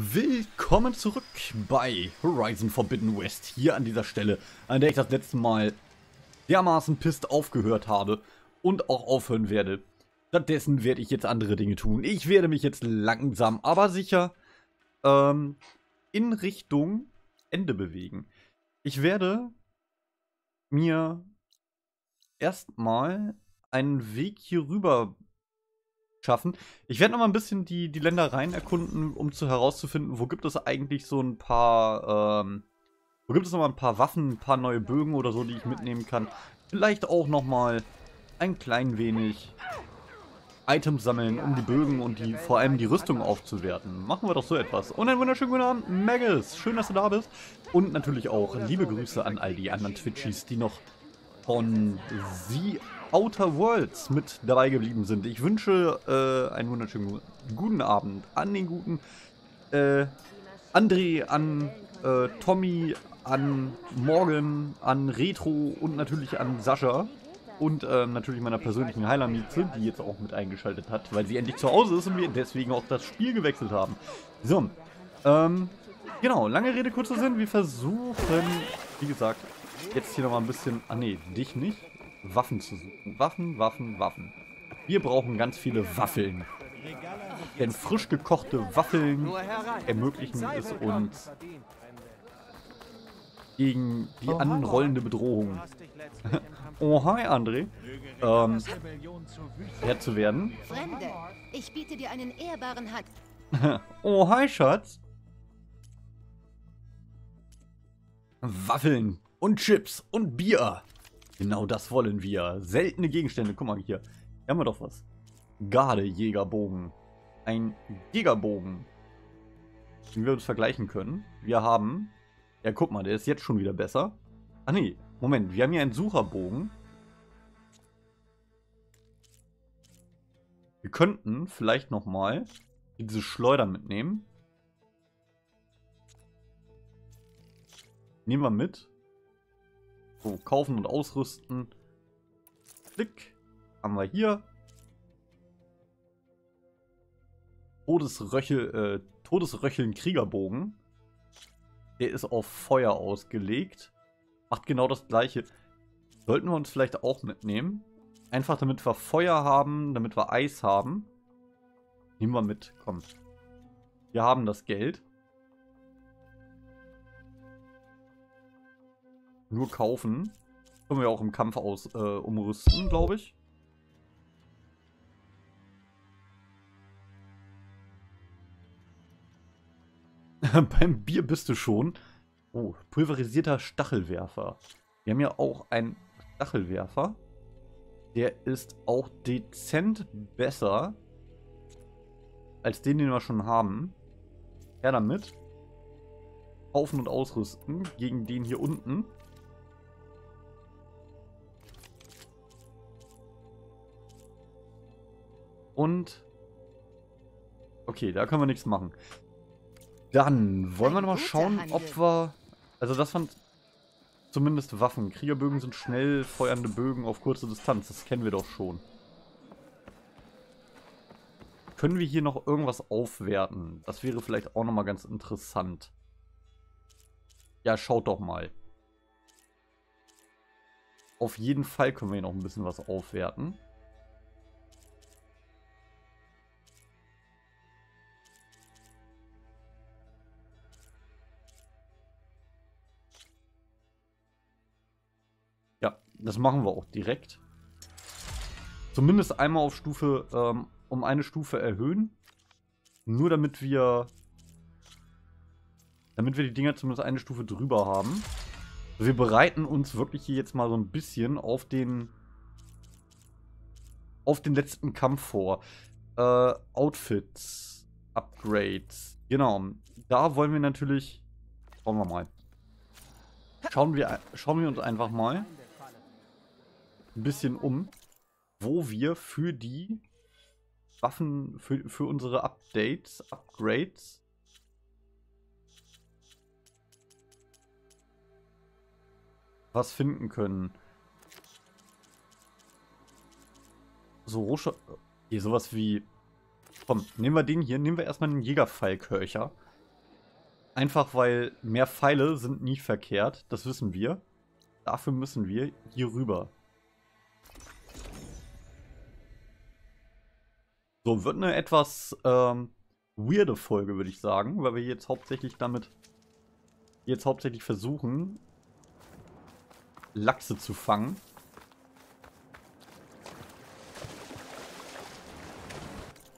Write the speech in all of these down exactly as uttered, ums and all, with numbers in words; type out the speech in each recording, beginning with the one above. Willkommen zurück bei Horizon Forbidden West, hier an dieser Stelle, an der ich das letzte Mal dermaßen pisst aufgehört habe und auch aufhören werde. Stattdessen werde ich jetzt andere Dinge tun. Ich werde mich jetzt langsam, aber sicher ähm, in Richtung Ende bewegen. Ich werde mir erstmal einen Weg hier rüber schaffen. Ich werde noch mal ein bisschen die, die Ländereien erkunden, um zu herauszufinden, wo gibt es eigentlich so ein paar, ähm, wo gibt es noch mal ein paar Waffen, ein paar neue Bögen oder so, die ich mitnehmen kann. Vielleicht auch noch mal ein klein wenig Items sammeln, um die Bögen und die vor allem die Rüstung aufzuwerten. Machen wir doch so etwas. Und einen wunderschönen guten Abend, Magus. Schön, dass du da bist. Und natürlich auch liebe Grüße an all die anderen Twitchies, die noch von sie Outer Worlds mit dabei geblieben sind. Ich wünsche äh, einen wunderschönen guten Abend an den guten äh, André, an äh, Tommy, an Morgan, an Retro und natürlich an Sascha und äh, natürlich meiner persönlichen Heilermieze, die jetzt auch mit eingeschaltet hat, weil sie endlich zu Hause ist und wir deswegen auch das Spiel gewechselt haben. So, ähm, genau, lange Rede, kurzer Sinn. Wir versuchen, wie gesagt, jetzt hier nochmal ein bisschen, ah ne, dich nicht. Waffen zu suchen. Waffen, Waffen, Waffen. Wir brauchen ganz viele Waffeln. Denn frisch gekochte Waffeln ermöglichen es uns, gegen die anrollende Bedrohung. Oh, hi, André. Ähm, Herr zu werden. Fremde, ich biete dir einen ehrbaren Hand. Oh, hi, Schatz. Waffeln und Chips und Bier. Genau das wollen wir. Seltene Gegenstände. Guck mal hier. Hier haben wir doch was. Gardejägerbogen. Ein Jägerbogen. Den wir uns vergleichen können. Wir haben... Ja, guck mal, der ist jetzt schon wieder besser. Ah nee, Moment. Wir haben hier einen Sucherbogen. Wir könnten vielleicht nochmal diese Schleuder mitnehmen. Nehmen wir mit. So, kaufen und ausrüsten. Klick. Haben wir hier. Todesröchel, äh, Todesröcheln Kriegerbogen. Der ist auf Feuer ausgelegt. Macht genau das gleiche. Sollten wir uns vielleicht auch mitnehmen. Einfach damit wir Feuer haben, damit wir Eis haben. Nehmen wir mit. Komm. Wir haben das Geld. Nur kaufen. Können wir auch im Kampf aus äh, umrüsten, glaube ich. Beim Bier bist du schon. Oh, pulverisierter Stachelwerfer. Wir haben ja auch einen Stachelwerfer. Der ist auch dezent besser als den, den wir schon haben. Her damit. Kaufen und ausrüsten gegen den hier unten. Und okay, da können wir nichts machen. Dann wollen wir nochmal schauen, ob wir... Also das waren zumindest Waffen. Kriegerbögen sind schnell feuernde Bögen auf kurze Distanz. Das kennen wir doch schon. Können wir hier noch irgendwas aufwerten? Das wäre vielleicht auch nochmal ganz interessant. Ja, schaut doch mal. Auf jeden Fall können wir hier noch ein bisschen was aufwerten. Das machen wir auch direkt. Zumindest einmal auf Stufe, ähm, um eine Stufe erhöhen. Nur damit wir, damit wir die Dinger zumindest eine Stufe drüber haben. Wir bereiten uns wirklich hier jetzt mal so ein bisschen auf den, auf den letzten Kampf vor. Äh, Outfits, Upgrades, genau. Da wollen wir natürlich, schauen wir mal. Schauen wir, schauen wir uns einfach mal ein bisschen um, wo wir für die Waffen, für, für unsere Updates, Upgrades was finden können. So, Rohstoff, hier sowas wie, komm, nehmen wir den hier, nehmen wir erstmal den Jägerfallkörcher. Einfach weil mehr Pfeile sind nie verkehrt, das wissen wir. Dafür müssen wir hier rüber. So, wird eine etwas ähm, weirde Folge, würde ich sagen, weil wir jetzt hauptsächlich damit jetzt hauptsächlich versuchen, Lachse zu fangen.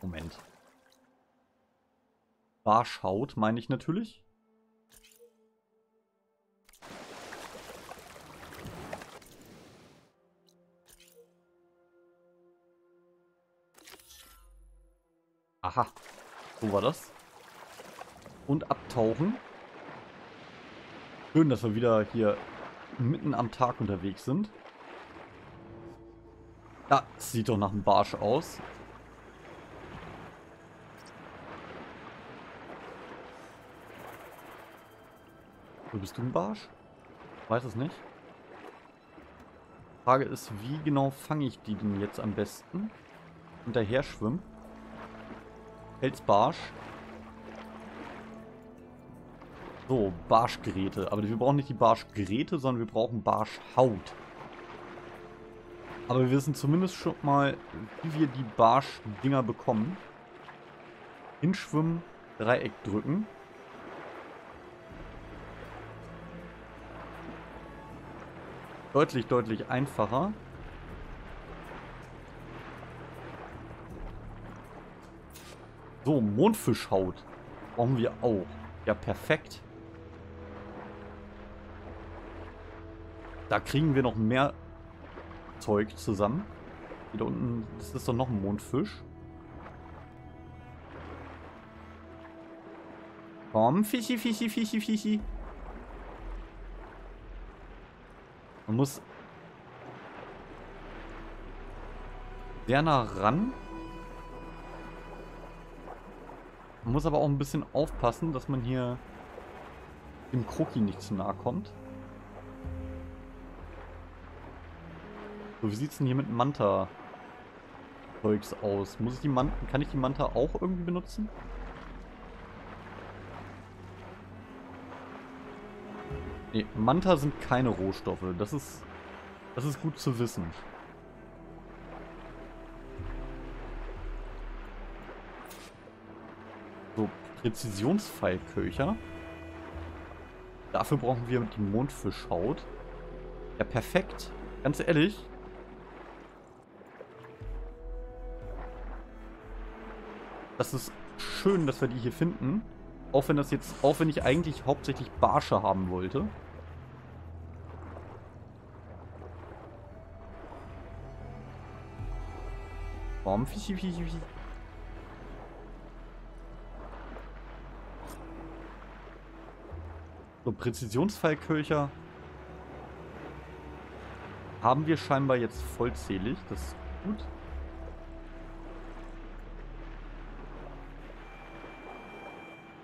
Moment. Barschaut, meine ich natürlich. Aha, so war das. Und abtauchen. Schön, dass wir wieder hier mitten am Tag unterwegs sind. Ja, sieht doch nach einem Barsch aus. Bist du ein Barsch? Weiß es nicht. Frage ist, wie genau fange ich die denn jetzt am besten? Hinterher schwimmen. Felsbarsch. So, Barschgeräte. Aber wir brauchen nicht die Barschgeräte, sondern wir brauchen Barschhaut. Aber wir wissen zumindest schon mal, wie wir die Barschdinger bekommen. Hinschwimmen, Dreieck drücken. Deutlich, deutlich einfacher. So, Mondfischhaut brauchen wir auch. Ja, perfekt. Da kriegen wir noch mehr Zeug zusammen. Hier da unten, das ist doch noch ein Mondfisch. Komm, Fischi, Fischi, Fischi, Fischi. Man muss sehr nah ran. Man muss aber auch ein bisschen aufpassen, dass man hier dem Kroki nicht zu nahe kommt. So, wie sieht es denn hier mit Manta-Zeugs aus? Muss ich die Manta, kann ich die Manta auch irgendwie benutzen? Nee, Manta sind keine Rohstoffe. Das ist, das ist gut zu wissen. So, Präzisionspfeilköcher. Dafür brauchen wir die Mondfischhaut. Ja, perfekt. Ganz ehrlich. Das ist schön, dass wir die hier finden. Auch wenn das jetzt, auch wenn ich eigentlich hauptsächlich Barsche haben wollte. Warum Fischi, Fischi, Fischi? So, Präzisionsfallköcher haben wir scheinbar jetzt vollzählig. Das ist gut.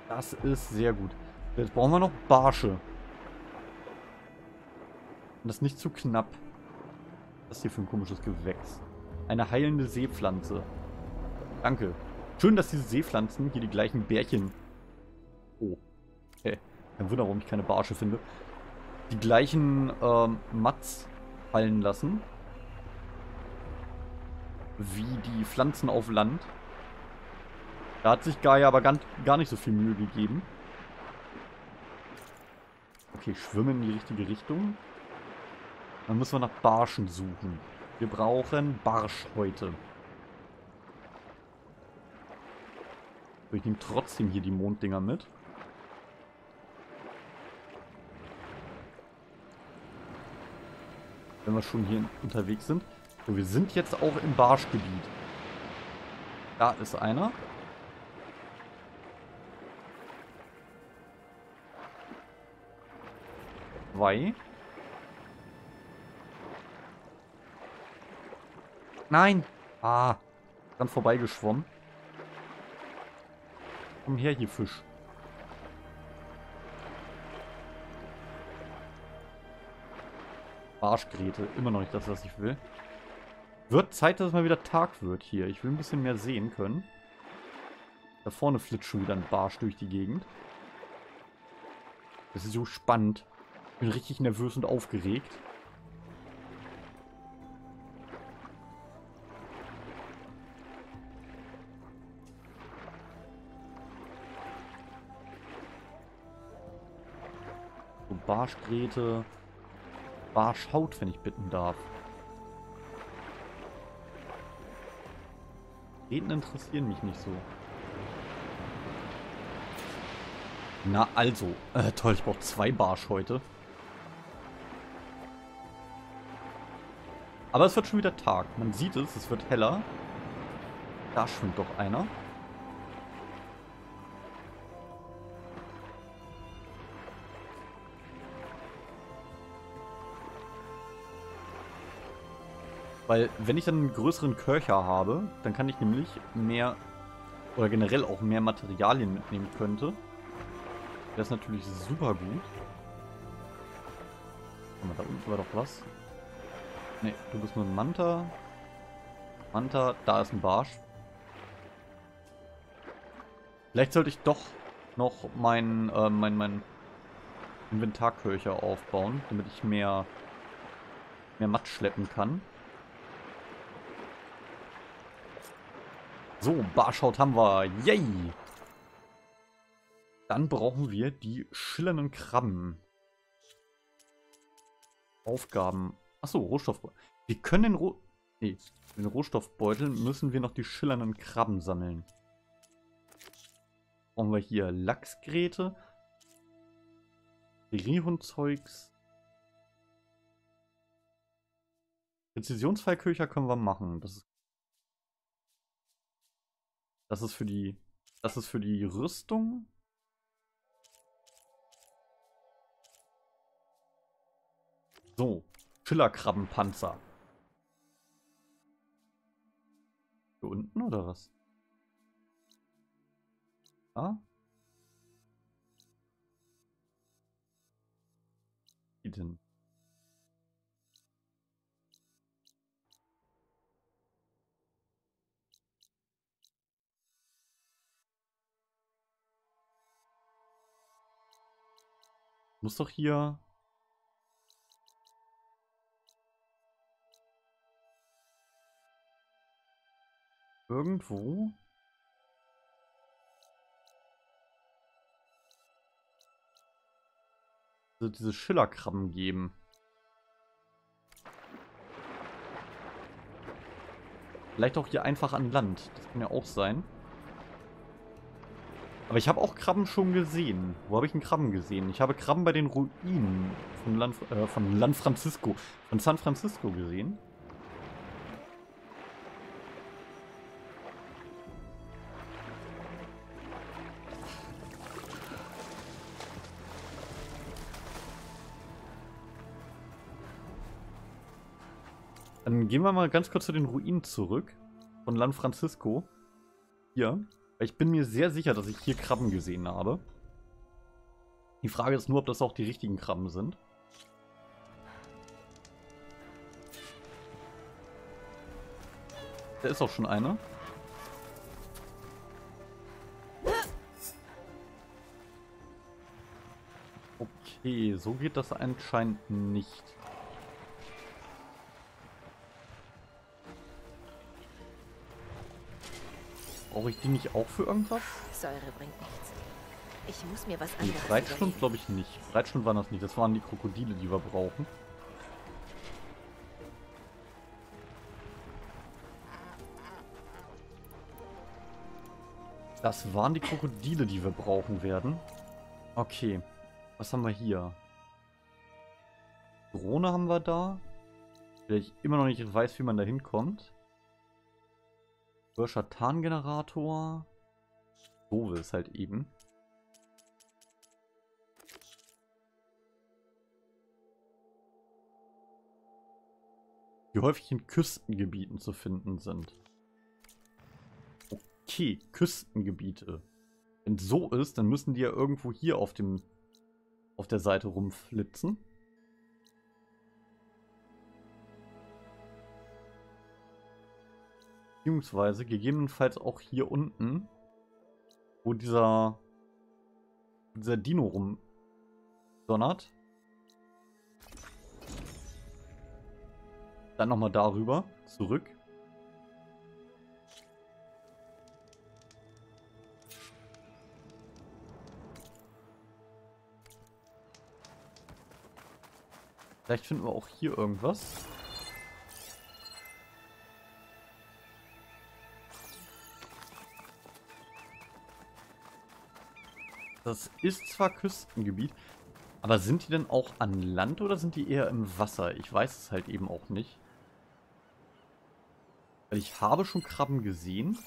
Das ist sehr gut. Jetzt brauchen wir noch Barsche. Und das nicht zu knapp. Was ist hier für ein komisches Gewächs? Eine heilende Seepflanze. Danke. Schön, dass diese Seepflanzen hier die gleichen Bärchen... Oh. Okay. Kein Wunder, warum ich keine Barsche finde. Die gleichen ähm, Mats fallen lassen. Wie die Pflanzen auf Land. Da hat sich Gaia aber gar, gar nicht so viel Mühe gegeben. Okay, schwimmen in die richtige Richtung. Dann müssen wir nach Barschen suchen. Wir brauchen Barsch heute. Ich nehme trotzdem hier die Monddinger mit. Wenn wir schon hier unterwegs sind. So, wir sind jetzt auch im Barschgebiet. Da ist einer. Nein! Ah, dran vorbeigeschwommen. Komm her, hier Fisch. Barschgräte, immer noch nicht das, was ich will. Wird Zeit, dass es mal wieder Tag wird hier. Ich will ein bisschen mehr sehen können. Da vorne flitzt schon wieder ein Barsch durch die Gegend. Das ist so spannend. Ich bin richtig nervös und aufgeregt. So Barschgräte. Barschhaut, wenn ich bitten darf. Reden interessieren mich nicht so. Na also. Äh, toll, ich brauche zwei Barsch heute. Aber es wird schon wieder Tag. Man sieht es, es wird heller. Da schwimmt doch einer. Weil, wenn ich dann einen größeren Köcher habe, dann kann ich nämlich mehr, oder generell auch mehr Materialien mitnehmen könnte. Das ist natürlich super gut. Da unten war doch was. Ne, du bist nur ein Manta. Manta, da ist ein Barsch. Vielleicht sollte ich doch noch meinen äh, mein, mein Inventarköcher aufbauen, damit ich mehr, mehr Matsch schleppen kann. So, Barschhaut haben wir. Yay! Dann brauchen wir die schillernden Krabben. Aufgaben. Achso, Rohstoffbeutel. Wir können den, Roh nee, den Rohstoffbeutel müssen wir noch die schillernden Krabben sammeln. Brauchen wir hier Lachsgräte. Riehundzeugs. Präzisionsfallköcher können wir machen. Das ist Das ist für die, das ist für die Rüstung. So, Schillerkrabbenpanzer. Hier unten oder was? Ah? Wie denn? Muss doch hier. Irgendwo. Also diese Schillerkrabben geben. Vielleicht auch hier einfach an Land. Das kann ja auch sein. Aber ich habe auch Krabben schon gesehen. Wo habe ich einen Krabben gesehen? Ich habe Krabben bei den Ruinen von Land, äh, von Land Francisco, von San Francisco gesehen. Dann gehen wir mal ganz kurz zu den Ruinen zurück von San Francisco. Hier. Ich bin mir sehr sicher, dass ich hier Krabben gesehen habe. Die Frage ist nur, ob das auch die richtigen Krabben sind. Da ist auch schon eine. Okay, so geht das anscheinend nicht. Brauche ich die nicht auch für irgendwas? Säure bringt nichts. Ich muss mir was anderes. Nee, Breitschlund glaube ich nicht. Breitschlund waren das nicht. Das waren die Krokodile, die wir brauchen. Das waren die Krokodile, die wir brauchen werden. Okay. Was haben wir hier? Drohne haben wir da. Weil ich immer noch nicht weiß, wie man da hinkommt. Börscher-Tarngenerator. So ist halt eben. Die häufig in Küstengebieten zu finden sind. Okay, Küstengebiete. Wenn so ist, dann müssen die ja irgendwo hier auf dem auf der Seite rumflitzen. Beziehungsweise gegebenenfalls auch hier unten, wo dieser, dieser Dino rum donnert. Dann nochmal darüber, zurück. Vielleicht finden wir auch hier irgendwas. Das ist zwar Küstengebiet, aber sind die denn auch an Land oder sind die eher im Wasser? Ich weiß es halt eben auch nicht. Weil ich habe schon Krabben gesehen.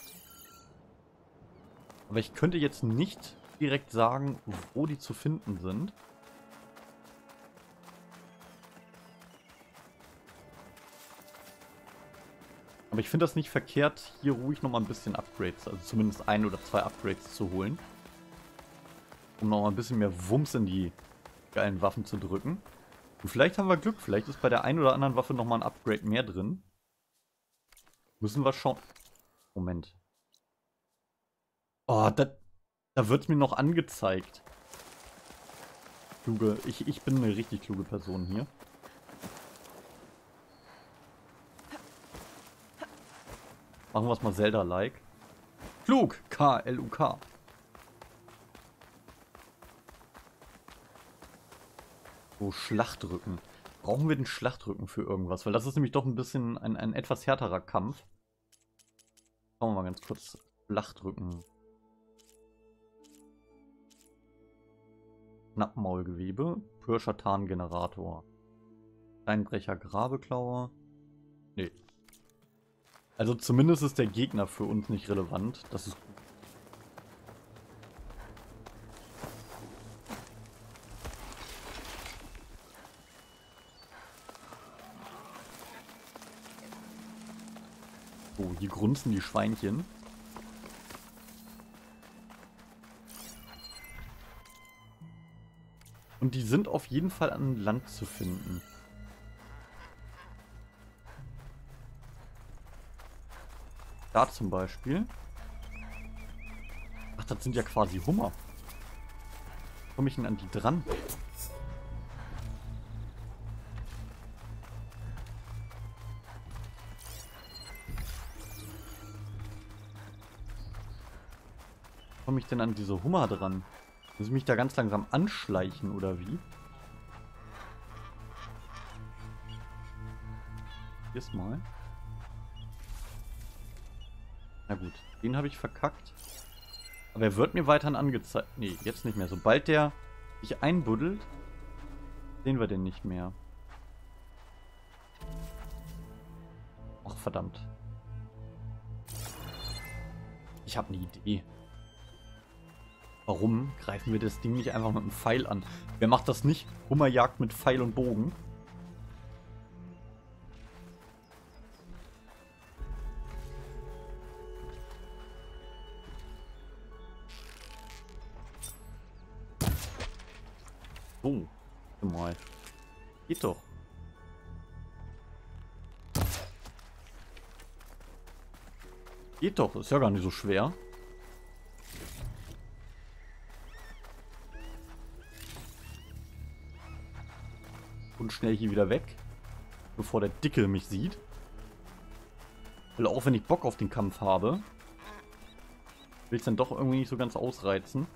Aber ich könnte jetzt nicht direkt sagen, wo die zu finden sind. Aber ich finde das nicht verkehrt, hier ruhig nochmal ein bisschen Upgrades, also zumindest ein oder zwei Upgrades zu holen. Um nochmal ein bisschen mehr Wumms in die geilen Waffen zu drücken. Und vielleicht haben wir Glück, vielleicht ist bei der einen oder anderen Waffe nochmal ein Upgrade mehr drin. Müssen wir schauen. Moment. Oh, da, da wird es mir noch angezeigt. Kluge, ich, ich bin eine richtig kluge Person hier. Machen wir es mal Zelda-like. Klug! K L U K. So, Schlachtrücken. Brauchen wir den Schlachtrücken für irgendwas? Weil das ist nämlich doch ein bisschen ein, ein etwas härterer Kampf. Schauen wir mal ganz kurz. Schlachtrücken. Knappmaulgewebe. Pürscher-Tarn-Generator. Steinbrecher-Grabeklaue. Nee. Also zumindest ist der Gegner für uns nicht relevant. Das ist gut. Oh, hier grunzen die Schweinchen. Und die sind auf jeden Fall an Land zu finden. Da zum Beispiel. Ach, das sind ja quasi Hummer. Wie komme ich denn an die dran? Wie komme ich denn an diese Hummer dran? Muss ich mich da ganz langsam anschleichen oder wie? Jetzt mal. Na gut, den habe ich verkackt. Aber er wird mir weiterhin angezeigt. Nee, jetzt nicht mehr. Sobald der sich einbuddelt, sehen wir den nicht mehr. Ach, verdammt. Ich habe eine Idee. Warum greifen wir das Ding nicht einfach mit einem Pfeil an? Wer macht das nicht? Hummerjagd mit Pfeil und Bogen. Oh, mal. Geht doch. Geht doch, ist ja gar nicht so schwer. Und schnell hier wieder weg, bevor der Dicke mich sieht. Weil auch wenn ich Bock auf den Kampf habe, will ich es dann doch irgendwie nicht so ganz ausreizen.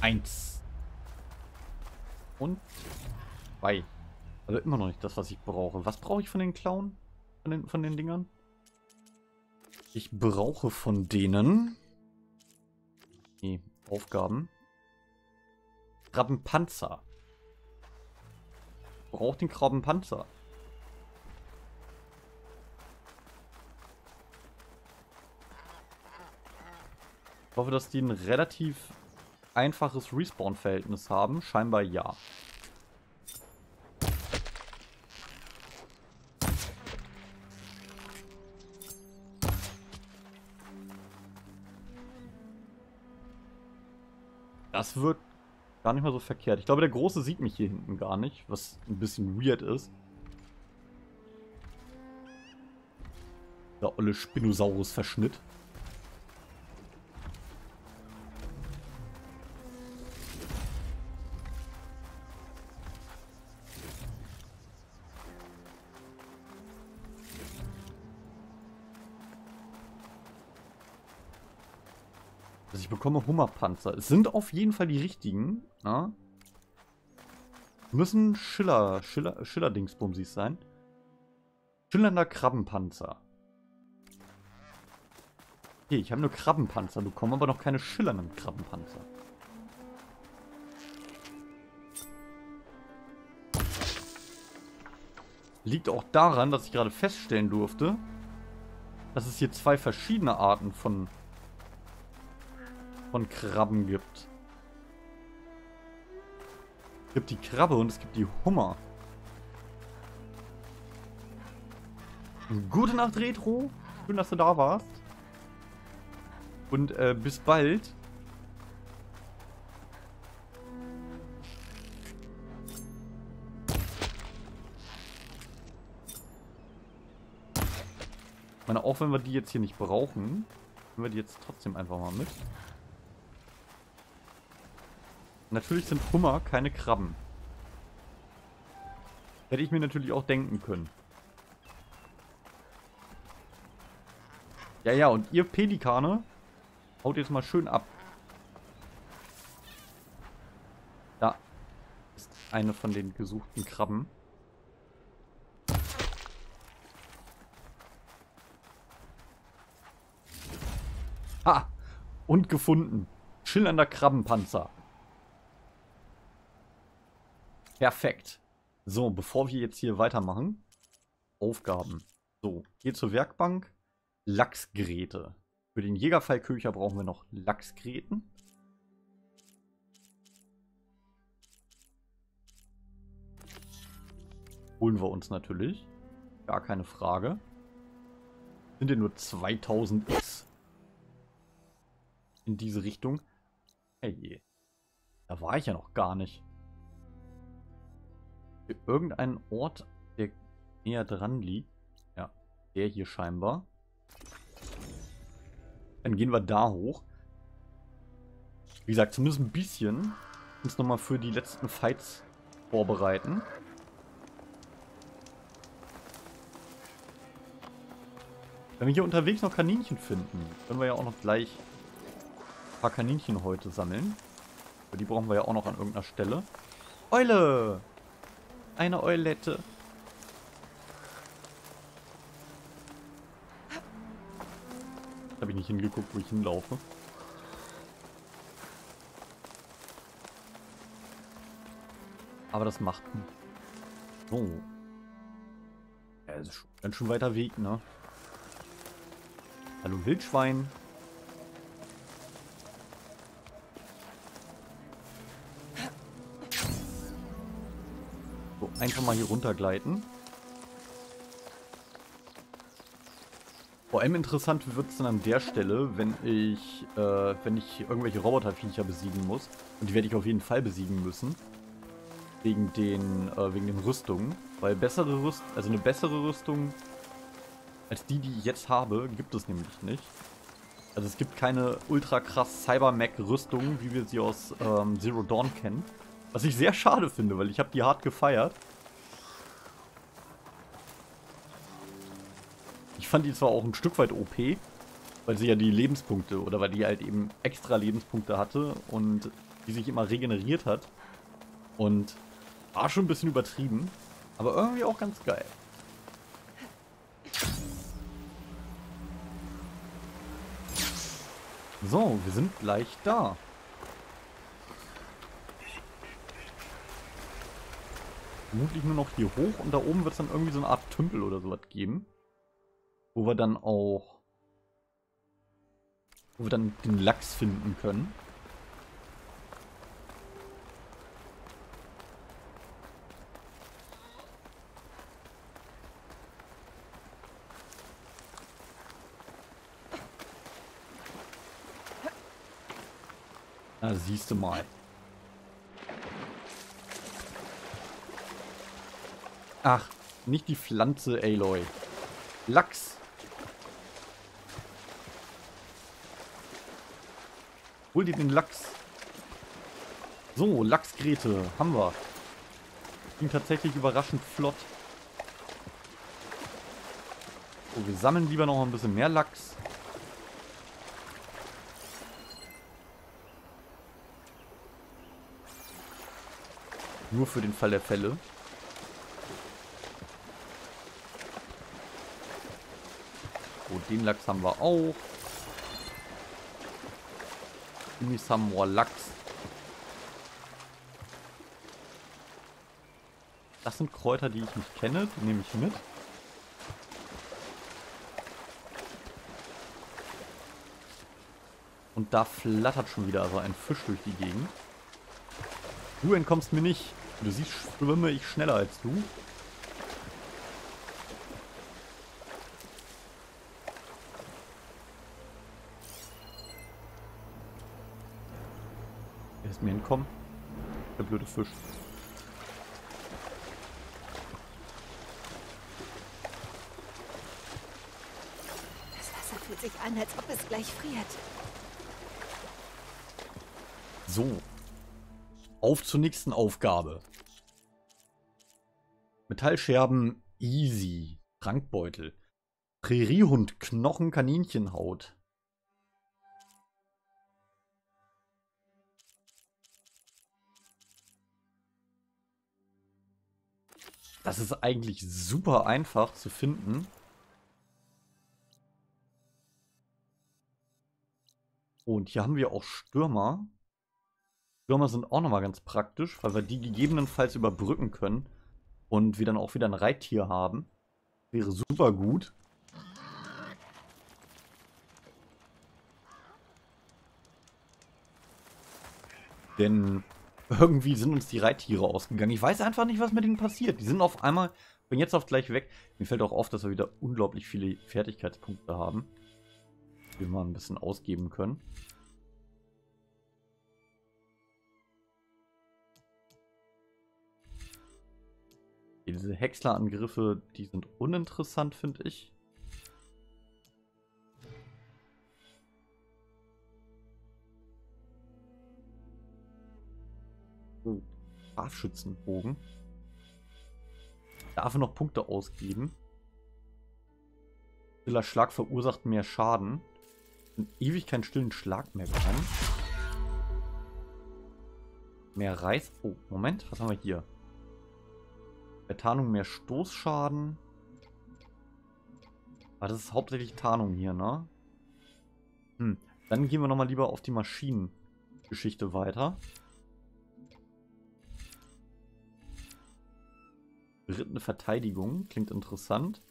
Eins. Und zwei. Also immer noch nicht das, was ich brauche. Was brauche ich von den Klauen? Von den, von den Dingern? Ich brauche von denen... Nee, Aufgaben. Krabbenpanzer. Ich brauche den Krabbenpanzer. Ich hoffe, dass die einen relativ... einfaches Respawn-Verhältnis haben? Scheinbar ja. Das wird gar nicht mal so verkehrt. Ich glaube, der Große sieht mich hier hinten gar nicht, was ein bisschen weird ist. Der olle Spinosaurus-Verschnitt. Also ich bekomme Hummerpanzer. Es sind auf jeden Fall die richtigen. Na? Müssen Schiller, Schiller, Schiller-Dingsbumsis sein. Schillernder Krabbenpanzer. Okay, ich habe nur Krabbenpanzer bekommen, aber noch keine schillernden Krabbenpanzer. Liegt auch daran, dass ich gerade feststellen durfte, dass es hier zwei verschiedene Arten von, von Krabben gibt. Es gibt die Krabbe und es gibt die Hummer. Gute Nacht, Retro. Schön, dass du da warst. Und äh, bis bald. Ich meine, auch wenn wir die jetzt hier nicht brauchen, nehmen wir die jetzt trotzdem einfach mal mit. Natürlich sind Hummer keine Krabben. Hätte ich mir natürlich auch denken können. Ja, ja, und ihr Pelikane, haut jetzt mal schön ab. Da ist eine von den gesuchten Krabben. Ha! Und gefunden. Schillernder Krabbenpanzer. Perfekt. So, bevor wir jetzt hier weitermachen. Aufgaben. So, geht zur Werkbank. Lachsgräte. Für den Jägerfallköcher brauchen wir noch Lachsgräten. Holen wir uns natürlich. Gar keine Frage. Sind denn nur zweitausend X? In diese Richtung. Hey, da war ich ja noch gar nicht. Für irgendeinen Ort, der näher dran liegt. Ja, der hier scheinbar. Dann gehen wir da hoch. Wie gesagt, zumindest ein bisschen uns nochmal für die letzten Fights vorbereiten. Wenn wir hier unterwegs noch Kaninchen finden, können wir ja auch noch gleich ein paar Kaninchen heute sammeln. Aber die brauchen wir ja auch noch an irgendeiner Stelle. Eule! Eine Eulette. Habe ich nicht hingeguckt, wo ich hinlaufe. Aber das macht nicht. So. Ja, das ist schon ganz schön weiter Weg, ne? Hallo Wildschwein. So, einfach mal hier runtergleiten. Vor allem interessant wird es dann an der Stelle, wenn ich, äh, wenn ich irgendwelche Roboterviecher besiegen muss. Und die werde ich auf jeden Fall besiegen müssen. Wegen den, äh, wegen den Rüstungen. Weil bessere Rüst also eine bessere Rüstung als die, die ich jetzt habe, gibt es nämlich nicht. Also es gibt keine ultra krass Cyber-Mac-Rüstung, wie wir sie aus ähm, Zero Dawn kennen. Was ich sehr schade finde, weil ich habe die hart gefeiert. Ich fand die zwar auch ein Stück weit O P, weil sie ja die Lebenspunkte, oder weil die halt eben extra Lebenspunkte hatte und die sich immer regeneriert hat. Und war schon ein bisschen übertrieben, aber irgendwie auch ganz geil. So, wir sind gleich da. Vermutlich nur noch hier hoch und da oben wird es dann irgendwie so eine Art Tümpel oder sowas geben. Wo wir dann auch, wo wir dann den Lachs finden können. Na, siehst du mal. Ach, nicht die Pflanze, Aloy. Lachs. Hol dir den Lachs. So, Lachsgrete. Haben wir. Ging tatsächlich überraschend flott. So, wir sammeln lieber noch ein bisschen mehr Lachs. Nur für den Fall der Fälle. So, den Lachs haben wir auch. Give me some more Lachs. Das sind Kräuter, die ich nicht kenne. Die nehme ich mit. Und da flattert schon wieder also ein Fisch durch die Gegend. Du entkommst mir nicht. Du siehst, schwimme ich schneller als du. Er ist mir entkommen. Der blöde Fisch. Sich an, als ob es gleich friert. So. Auf zur nächsten Aufgabe. Metallscherben, easy. Trankbeutel. Präriehund, Knochen, Kaninchenhaut. Das ist eigentlich super einfach zu finden. Und hier haben wir auch Stürmer. Stürmer sind auch nochmal ganz praktisch, weil wir die gegebenenfalls überbrücken können. Und wir dann auch wieder ein Reittier haben. Wäre super gut. Denn irgendwie sind uns die Reittiere ausgegangen. Ich weiß einfach nicht, was mit denen passiert. Die sind auf einmal, von jetzt auf gleich weg. Mir fällt auch auf, dass wir wieder unglaublich viele Fertigkeitspunkte haben. Wir mal ein bisschen ausgeben können. Diese Häckslerangriffe, die sind uninteressant, finde ich. Oh, Scharfschützenbogen. Dafür noch Punkte ausgeben. Stiller Schlag verursacht mehr Schaden. Ewig keinen stillen Schlag mehr bekommen. Mehr Reiß. Oh, Moment. Was haben wir hier? Bei Tarnung mehr Stoßschaden. Aber das ist hauptsächlich Tarnung hier, ne? Hm. Dann gehen wir nochmal lieber auf die Maschinengeschichte weiter. Berittene Verteidigung. Klingt interessant.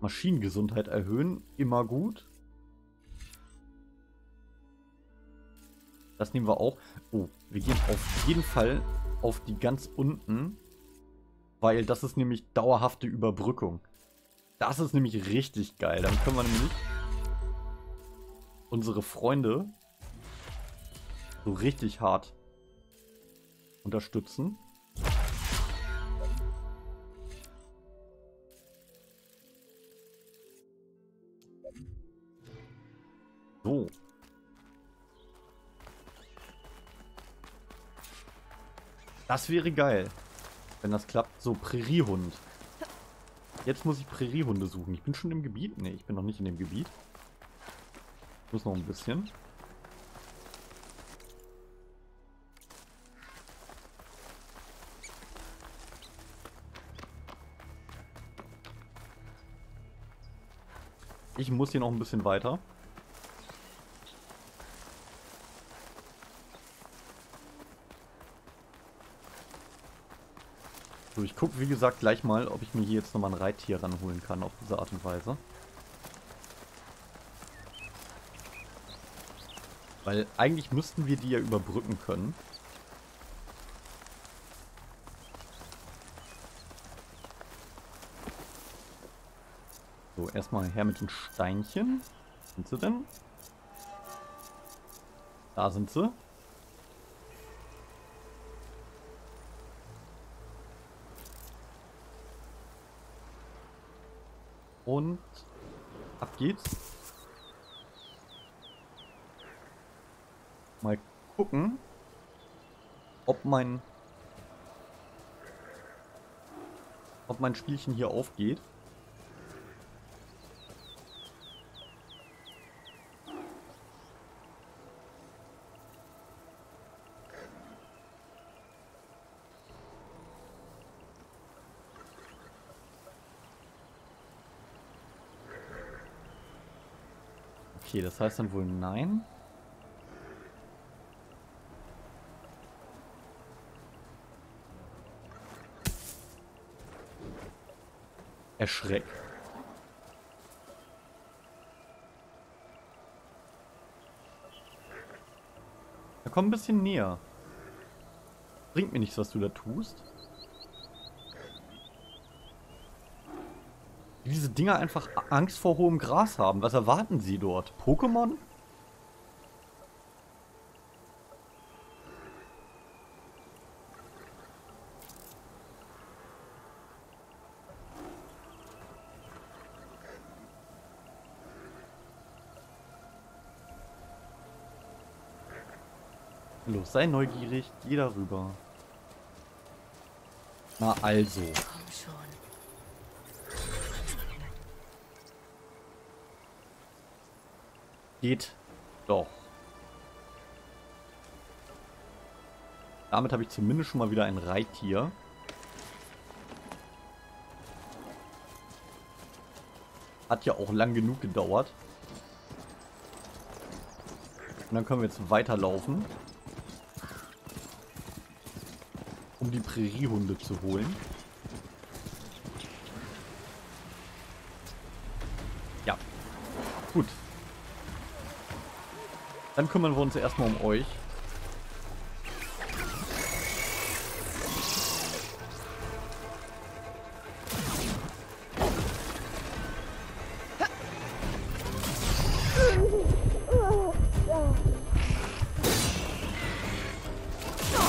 Maschinengesundheit erhöhen, immer gut. Das nehmen wir auch. Oh, wir gehen auf jeden Fall auf die ganz unten, weil das ist nämlich dauerhafte Überbrückung. Das ist nämlich richtig geil. Dann können wir nämlich unsere Freunde so richtig hart unterstützen. So. Das wäre geil, wenn das klappt. So, Präriehund. Jetzt muss ich Präriehunde suchen. Ich bin schon im Gebiet. Ne, ich bin noch nicht in dem Gebiet. Ich muss noch ein bisschen. Ich muss hier noch ein bisschen weiter. So, ich gucke, wie gesagt, gleich mal, ob ich mir hier jetzt nochmal ein Reittier ranholen kann, auf diese Art und Weise. Weil eigentlich müssten wir die ja überbrücken können. So, erstmal her mit den Steinchen. Wo sind sie denn? Da sind sie. Und ab geht's. mal gucken, ob mein ob mein Spielchen hier aufgeht. Okay, das heißt dann wohl nein. Erschreck. Da komm ein bisschen näher. Bringt mir nichts, was du da tust. Wie diese Dinger einfach Angst vor hohem Gras haben. Was erwarten sie dort? Pokémon? Los, sei neugierig, geh darüber. Na also. Komm schon. Geht doch. Damit habe ich zumindest schon mal wieder ein Reittier. Hat ja auch lang genug gedauert. Und dann können wir jetzt weiterlaufen. Um die Präriehunde zu holen. Ja. Gut. Dann kümmern wir uns erstmal um euch.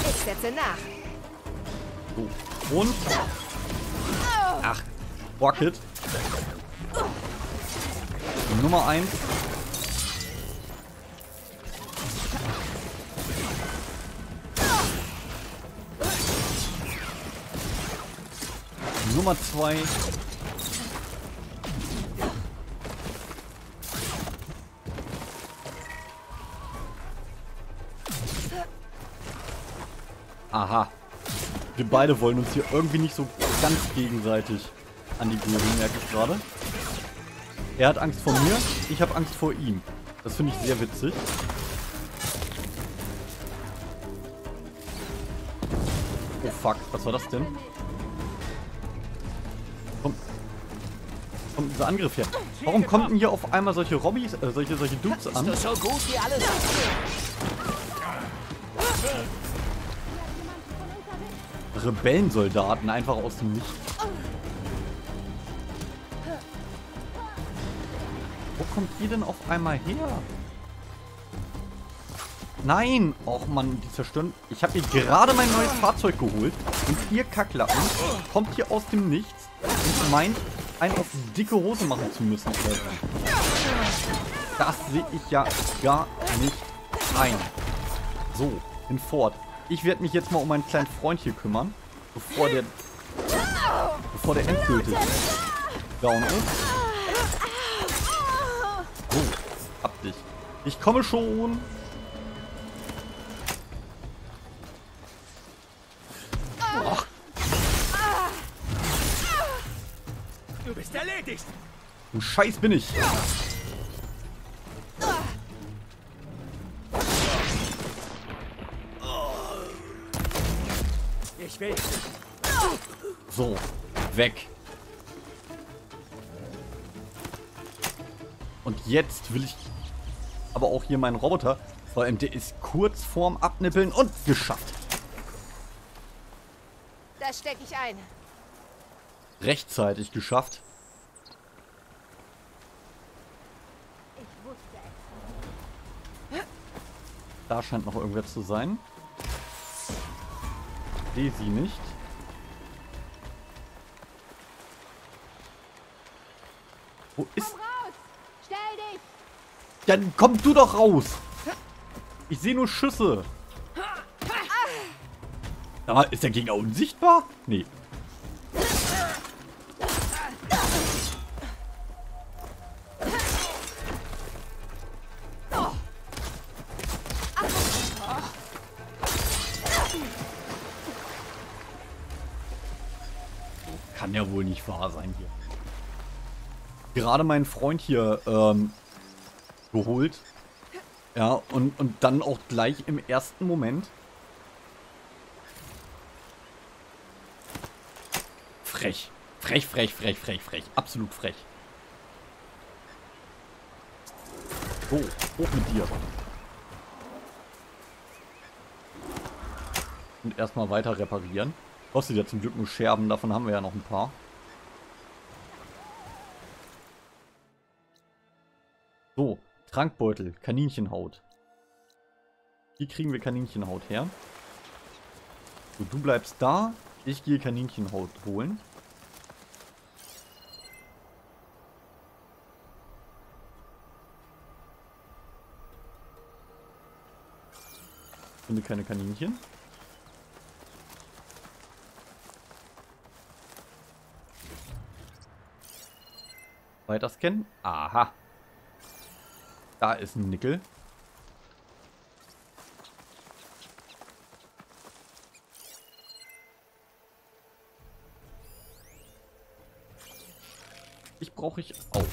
Ich setze nach. So, und... Ach, Rocket. Nummer eins. Nummer zwei. Aha. Wir beide wollen uns hier irgendwie nicht so ganz gegenseitig an die Gurgel, merke ich gerade. Er hat Angst vor mir, ich habe Angst vor ihm. Das finde ich sehr witzig. Oh fuck, was war das denn? Kommt dieser Angriff her? Warum kommen denn hier auf einmal solche Robbys, äh, solche, solche Dudes an? Rebellensoldaten einfach aus dem Nichts. Wo kommt ihr denn auf einmal her? Nein! Och man, die zerstören. Ich habe hier gerade mein neues Fahrzeug geholt und ihr Kacklappen kommt hier aus dem Nichts und meint, einen auf dicke Hose machen zu müssen. Das sehe ich ja gar nicht ein. So, hinfort. Ich werde mich jetzt mal um meinen kleinen Freund hier kümmern, bevor der bevor der endgültig down ist. So, hab dich. Ich komme schon. Du Scheiß bin ich. Ich will. So, weg. Und jetzt will ich aber auch hier meinen Roboter. Vor allem, der ist kurz vorm Abnippeln und geschafft. Da stecke ich ein. Rechtzeitig geschafft. Da scheint noch irgendwer zu sein. Ich sehe sie nicht. Wo ist... Komm raus! Stell dich! Dann komm du doch raus! Ich sehe nur Schüsse. Aber ist der Gegner unsichtbar? Nee. Kann ja wohl nicht wahr sein hier. Gerade meinen Freund hier ähm, geholt. Ja, und, und dann auch gleich im ersten Moment. Frech. Frech, frech, frech, frech, frech. Absolut frech. So, hoch mit dir. Und erstmal weiter reparieren. Kostet ja zum Glück nur Scherben, davon haben wir ja noch ein paar. So, Trankbeutel, Kaninchenhaut. Hier kriegen wir Kaninchenhaut her. So, du bleibst da. Ich gehe Kaninchenhaut holen. Ich finde keine Kaninchen. Weiter scannen. Aha. Da ist ein Nickel. Ich brauche ich auch.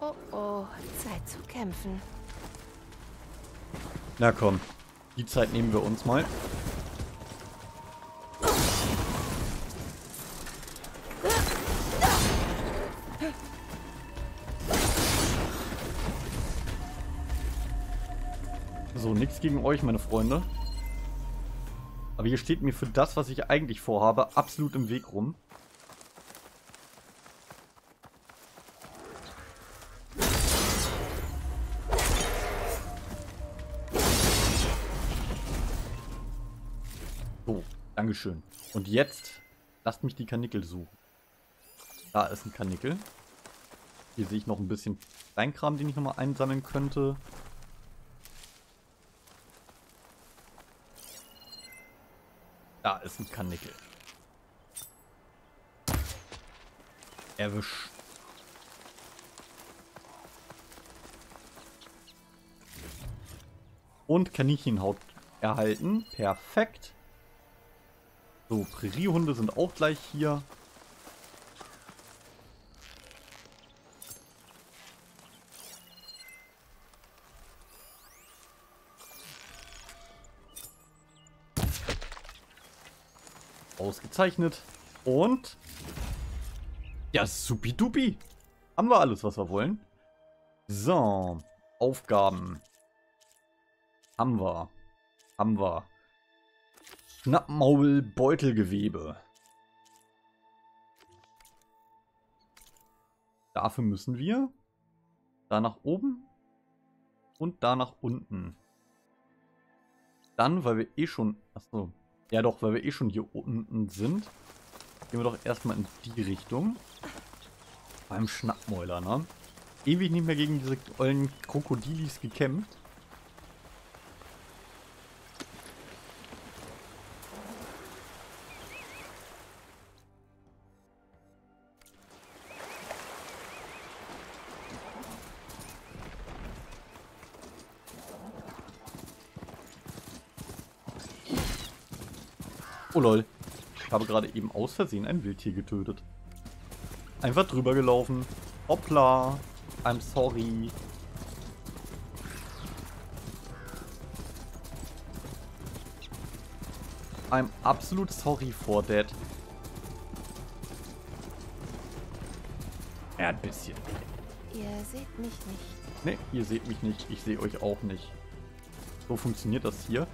Oh oh, Zeit zu kämpfen. Na komm, die Zeit nehmen wir uns mal. So, nichts gegen euch, meine Freunde. Aber ihr steht mir für das, was ich eigentlich vorhabe, absolut im Weg rum. Schön. Und jetzt lasst mich die Karnickel suchen. Da ist ein Karnickel. Hier sehe ich noch ein bisschen Kleinkram, den ich nochmal einsammeln könnte. Da ist ein Karnickel. Erwischt. Und Kaninchenhaut erhalten. Perfekt. So, Präriehunde sind auch gleich hier. Ausgezeichnet. Und... ja, supidupi. Haben wir alles, was wir wollen. So, Aufgaben. Haben wir. Haben wir. Schnappmaul, Beutelgewebe. Dafür müssen wir da nach oben und da nach unten. Dann, weil wir eh schon... achso. Ja doch, weil wir eh schon hier unten sind, gehen wir doch erstmal in die Richtung. Beim Schnappmäuler, ne? Ewig nicht mehr gegen diese ollen Krokodilis gekämpft. Oh lol, ich habe gerade eben aus Versehen ein Wildtier getötet. Einfach drüber gelaufen. Hoppla, I'm sorry. I'm absolut sorry for that. Ja, ein bisschen. Ihr seht mich nicht. Ne, ihr seht mich nicht. Ich sehe euch auch nicht. So funktioniert das hier.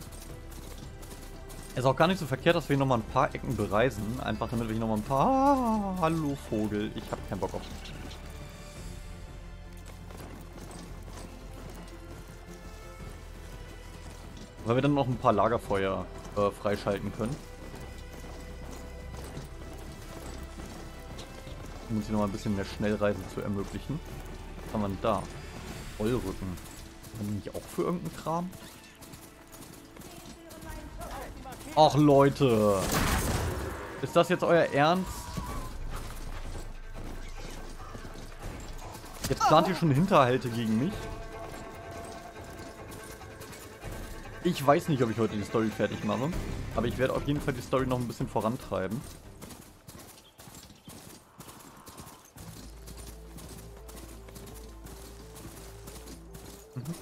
Es ist auch gar nicht so verkehrt, dass wir nochmal ein paar Ecken bereisen. Einfach damit wir nochmal ein paar... hallo Vogel, ich hab keinen Bock auf dich. Weil wir dann noch ein paar Lagerfeuer äh, freischalten können. um uns hier noch ein bisschen mehr Schnellreisen zu ermöglichen. Was haben wir denn da? Rollrücken. Haben die nicht auch für irgendeinen Kram? Ach Leute! Ist das jetzt euer Ernst? Jetzt plant ihr schon Hinterhalte gegen mich? Ich weiß nicht, ob ich heute die Story fertig mache, aber ich werde auf jeden Fall die Story noch ein bisschen vorantreiben. Mhm.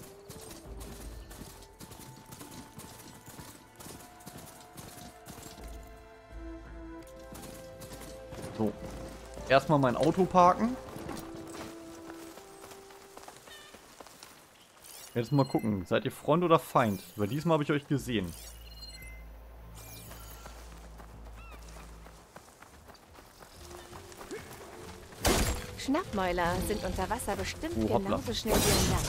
So, erstmal mein Auto parken. Jetzt mal gucken, seid ihr Freund oder Feind? Weil diesmal habe ich euch gesehen. Schnappmäuler sind unter Wasser bestimmt oh, genauso schnell wie im Land.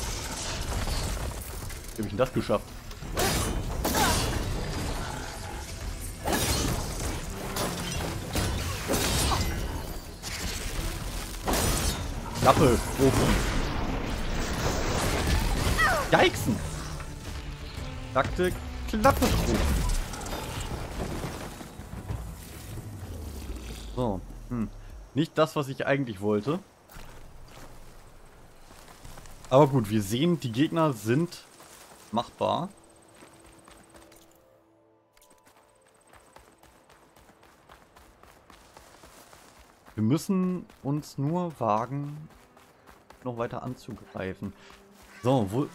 Wie habe ich denn das geschafft? Klappe, Profi. Jeixen! Taktik, Klappe rufen. So, hm. Nicht das, was ich eigentlich wollte. Aber gut, wir sehen, die Gegner sind machbar. Wir müssen uns nur wagen, noch weiter anzugreifen. So, wo...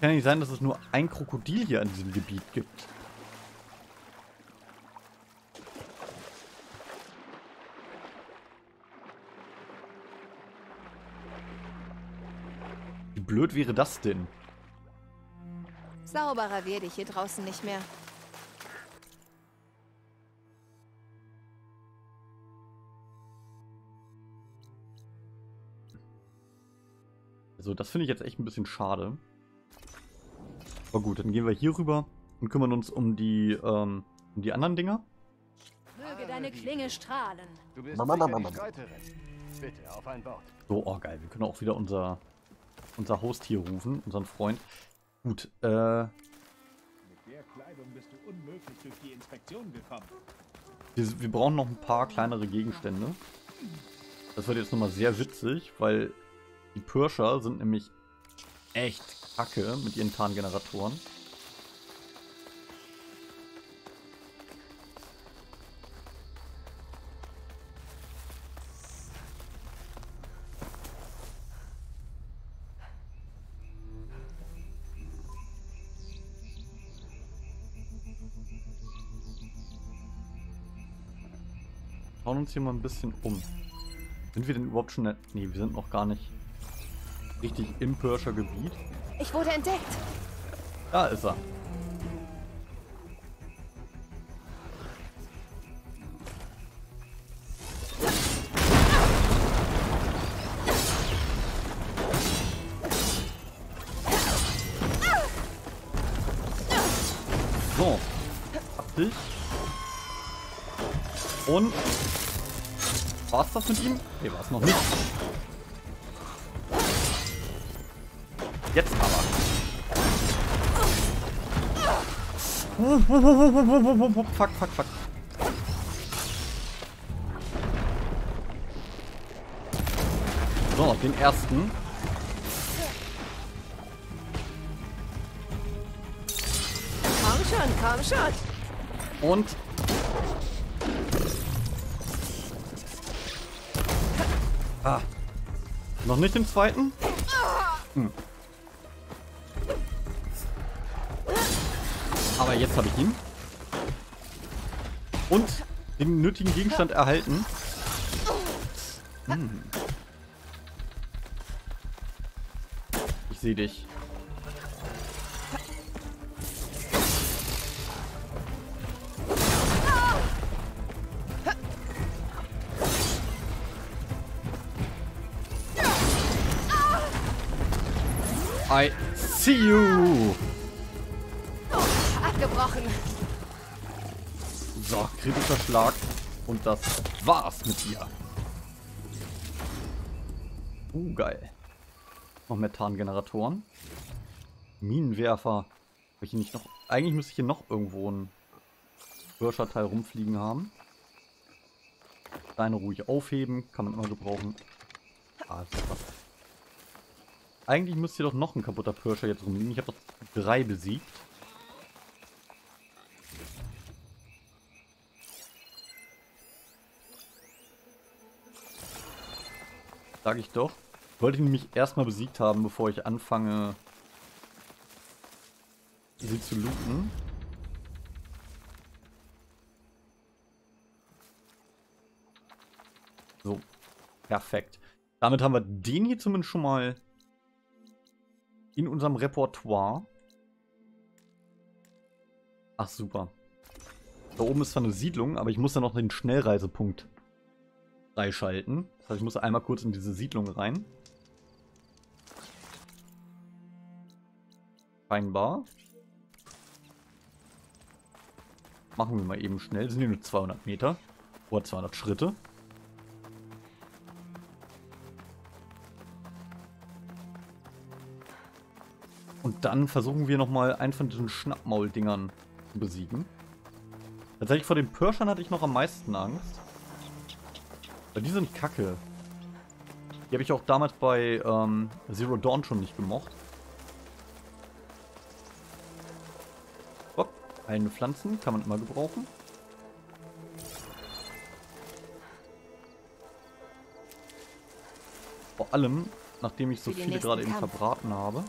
Kann ja nicht sein, dass es nur ein Krokodil hier an diesem Gebiet gibt. Wie blöd wäre das denn? Sauberer werde ich hier draußen nicht mehr. Also das finde ich jetzt echt ein bisschen schade. Aber gut, dann gehen wir hier rüber und kümmern uns um die, ähm, um die anderen Dinger. Möge deine Klinge strahlen. Du bist Mama, Mama, Mama. Bitte auf ein Wort. So, oh geil, wir können auch wieder unser, unser Haustier rufen, unseren Freund. Gut, äh... Mit der Kleidung bist du unmöglich durch die Inspektion gekommen. Wir, wir brauchen noch ein paar kleinere Gegenstände. Das wird jetzt nochmal sehr witzig, weil die Pirscher sind nämlich echt Hacke mit ihren Tarngeneratoren. Schauen uns hier mal ein bisschen um. Sind wir denn überhaupt schon... Ne, wir sind noch gar nicht richtig im Pirscher Gebiet. Ich wurde entdeckt. Da ist er. So. Hab dich. Und... War's das mit ihm? Nee, war's noch nicht. Jetzt aber. Fuck, fuck, fuck. So, den ersten. Komm schon, komm schon. Und... Ah. Noch nicht den zweiten? Hm. Aber jetzt habe ich ihn. Und den nötigen Gegenstand erhalten. Hm. Ich sehe dich. I see you. So, kritischer Schlag. Und das war's mit ihr. Uh, geil. Noch Methangeneratoren. Minenwerfer. Hab ich hier nicht noch... Eigentlich müsste ich hier noch irgendwo ein Röhrscherteil rumfliegen haben. Steine ruhig aufheben. Kann man immer gebrauchen. Ah, super. Eigentlich müsste hier doch noch ein kaputter Pirscher jetzt rumliegen. Ich habe doch drei besiegt. Sag ich doch. Wollte ich nämlich erstmal besiegt haben, bevor ich anfange, sie zu looten. So. Perfekt. Damit haben wir den hier zumindest schon mal in unserem Repertoire. Ach, super. Da oben ist zwar eine Siedlung, aber ich muss da noch den Schnellreisepunkt freischalten. Das heißt, ich muss einmal kurz in diese Siedlung rein. Scheinbar. Machen wir mal eben schnell. Das sind hier nur zweihundert Meter. Oder zweihundert Schritte. Und dann versuchen wir nochmal einen von diesen Schnappmauldingern zu besiegen. Tatsächlich vor den Pirschern hatte ich noch am meisten Angst. Die sind kacke. Die habe ich auch damals bei ähm, Zero Dawn schon nicht gemocht. Hopp, eine Pflanzen kann man immer gebrauchen. Vor allem, nachdem ich so viele gerade eben verbraten habe.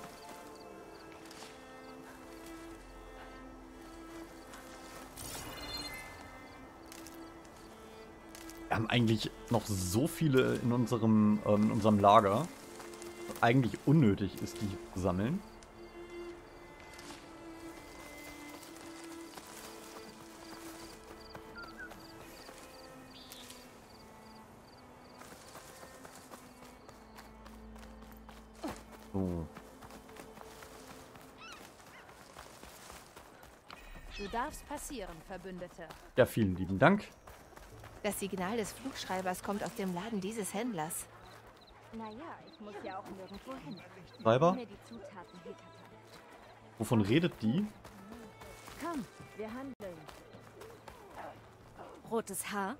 Wir haben eigentlich noch so viele in unserem, ähm, in unserem Lager. Eigentlich unnötig ist, die zu sammeln. So. Du darfst passieren, Verbündete. Ja, vielen lieben Dank. Das Signal des Flugschreibers kommt aus dem Laden dieses Händlers. Naja, ich muss ja auch nirgendwo hin. Schreiber? Wovon redet die? Komm, wir handeln. Rotes Haar,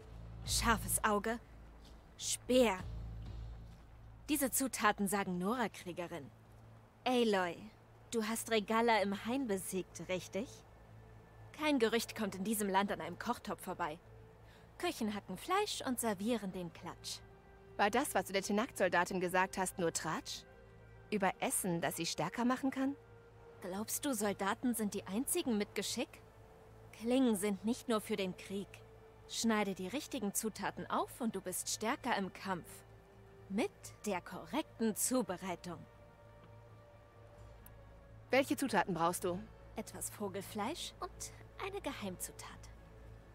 scharfes Auge, Speer. Diese Zutaten sagen Nora Kriegerin. Aloy, du hast Regalla im Hain besiegt, richtig? Kein Gerücht kommt in diesem Land an einem Kochtopf vorbei. Köchen hacken Fleisch und servieren den Klatsch. War das, was du der Tenakt-Soldatin gesagt hast, nur Tratsch? Über Essen, das sie stärker machen kann? Glaubst du, Soldaten sind die einzigen mit Geschick? Klingen sind nicht nur für den Krieg. Schneide die richtigen Zutaten auf und du bist stärker im Kampf. Mit der korrekten Zubereitung. Welche Zutaten brauchst du? Etwas Vogelfleisch und eine Geheimzutat.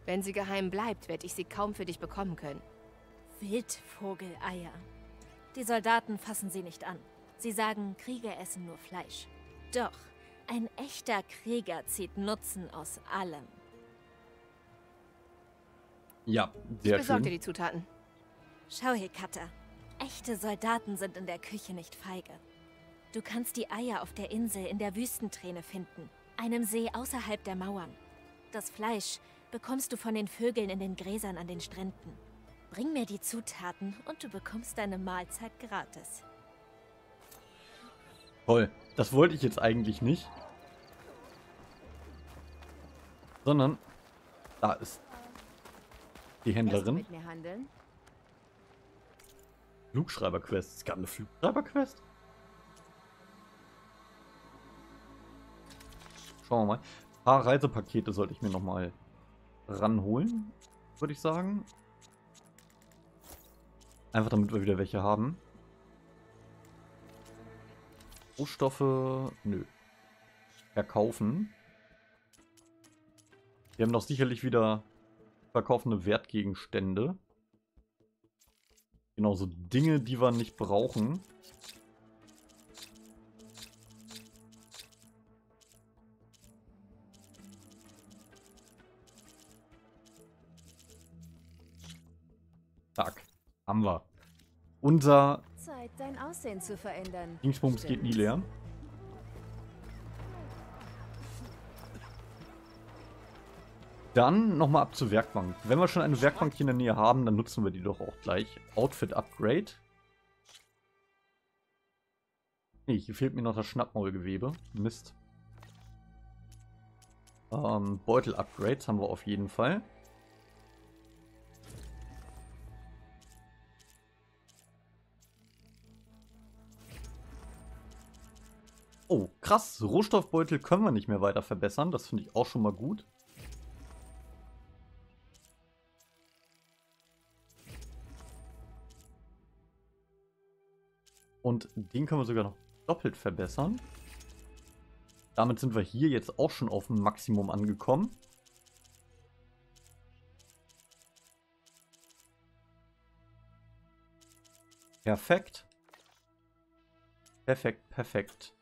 Wenn sie geheim bleibt, werde ich sie kaum für dich bekommen können. Wildvogeleier. Die Soldaten fassen sie nicht an. Sie sagen, Krieger essen nur Fleisch. Doch, ein echter Krieger zieht Nutzen aus allem. Ja, sehr schön. Ich besorge dir die Zutaten. Schau, Hekata. Echte Soldaten sind in der Küche nicht feige. Du kannst die Eier auf der Insel in der Wüstenträne finden, einem See außerhalb der Mauern. Das Fleisch bekommst du von den Vögeln in den Gräsern an den Stränden. Bring mir die Zutaten und du bekommst deine Mahlzeit gratis. Toll, das wollte ich jetzt eigentlich nicht. Sondern, da ist die Händlerin. Flugschreiber-Quest. Es gab eine Flugschreiber-Quest? Schauen wir mal. Ein paar Reisepakete sollte ich mir nochmal ranholen, würde ich sagen. Einfach damit wir wieder welche haben. Rohstoffe, nö. Verkaufen. Wir haben doch sicherlich wieder verkaufende Wertgegenstände. Genau, so Dinge, die wir nicht brauchen. Haben wir. Unser Zeit, dein Aussehen zu verändern. Dingsbums geht nie leer. Dann nochmal ab zur Werkbank. Wenn wir schon eine Werkbank hier in der Nähe haben, dann nutzen wir die doch auch gleich. Outfit Upgrade. Nee, hier fehlt mir noch das Schnappmaulgewebe. Mist. Ähm, Beutel Upgrades haben wir auf jeden Fall. Oh, krass. Rohstoffbeutel können wir nicht mehr weiter verbessern. Das finde ich auch schon mal gut. Und den können wir sogar noch doppelt verbessern. Damit sind wir hier jetzt auch schon auf dem Maximum angekommen. Perfekt. Perfekt, perfekt.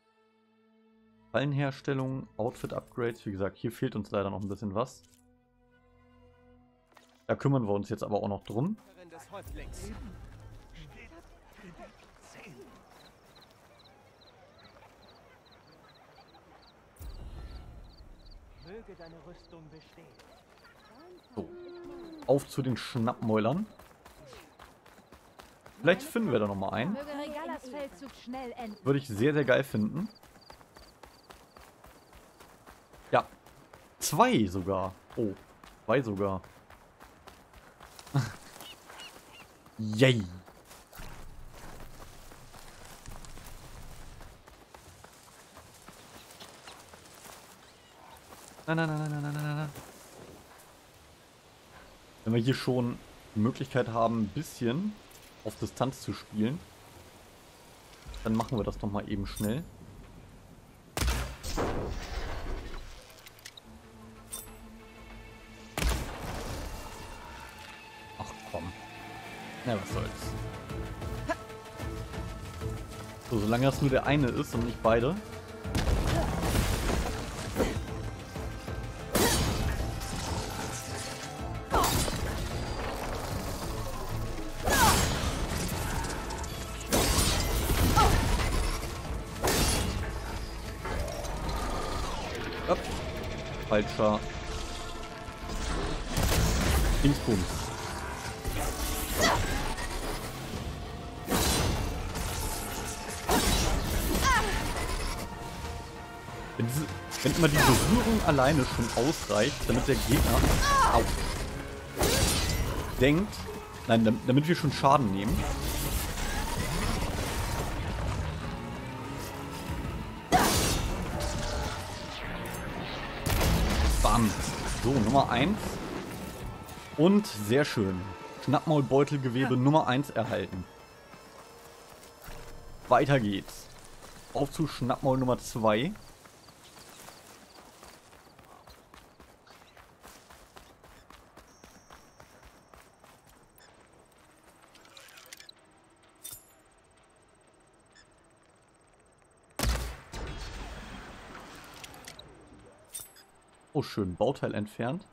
Fallenherstellung, Outfit-Upgrades. Wie gesagt, hier fehlt uns leider noch ein bisschen was. Da kümmern wir uns jetzt aber auch noch drum. Deine Rüstung bestehen. So, auf zu den Schnappmäulern. Vielleicht finden wir da nochmal einen. Würde ich sehr, sehr geil finden. Ja, zwei sogar. Oh, zwei sogar. Yay. Nein, nein, nein, nein, nein, nein, nein. Wenn wir hier schon die Möglichkeit haben, ein bisschen auf Distanz zu spielen, dann machen wir das doch mal eben schnell. Ach komm. Na, was soll's. So, solange das nur der eine ist und nicht beide. Falscher Dingsbums. Wenn, diese, wenn immer die Berührung alleine schon ausreicht, damit der Gegner au, denkt, nein, damit wir schon Schaden nehmen. So, Nummer eins. Und sehr schön. Schnappmaulbeutelgewebe Nummer eins erhalten. Weiter geht's. Auf zu Schnappmaul Nummer zwei. Oh, schön. Bauteil entfernt.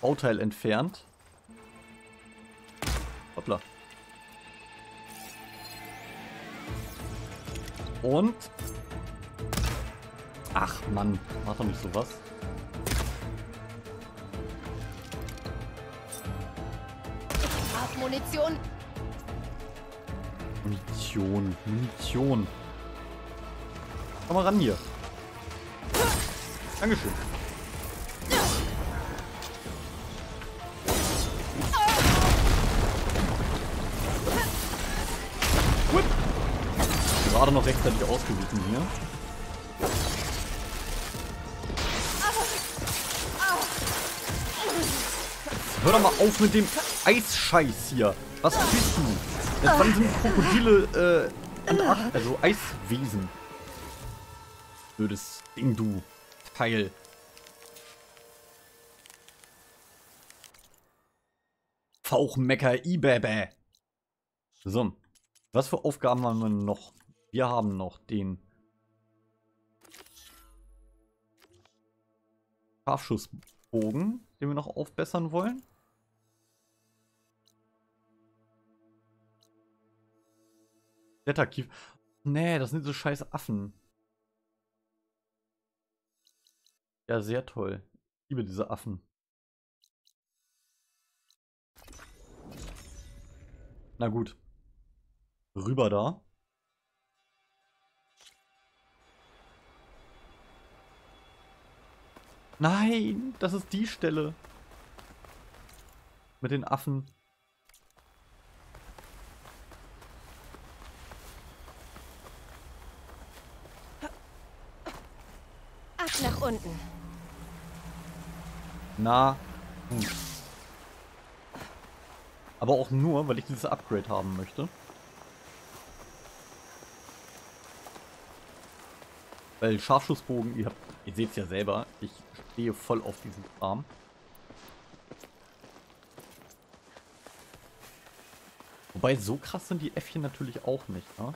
Bauteil entfernt. Hoppla. Und. Ach Mann, mach doch nicht sowas. Ich hab Munition. Munition, Munition. Komm mal ran hier. Dankeschön. Gut. Gerade noch rechtzeitig ausgewichen hier. Hör doch mal auf mit dem Eisscheiß hier. Was bist du? Jetzt wann sind Krokodile äh, an Ach, also Eiswesen? Blödes Ding, du. Teil. Fauchmecker Ibebe. So. Was für Aufgaben haben wir noch? Wir haben noch den Scharfschussbogen, den wir noch aufbessern wollen. Detektiv. Nee, das sind so scheiß Affen. Ja, sehr toll. Ich liebe diese Affen. Na gut. Rüber da. Nein, das ist die Stelle. Mit den Affen. Ab nach unten. Na. Hm. Aber auch nur, weil ich dieses Upgrade haben möchte. Weil Scharfschussbogen, ihr, ihr seht es ja selber, ich stehe voll auf diesen Arm. Wobei, so krass sind die Äffchen natürlich auch nicht, ne?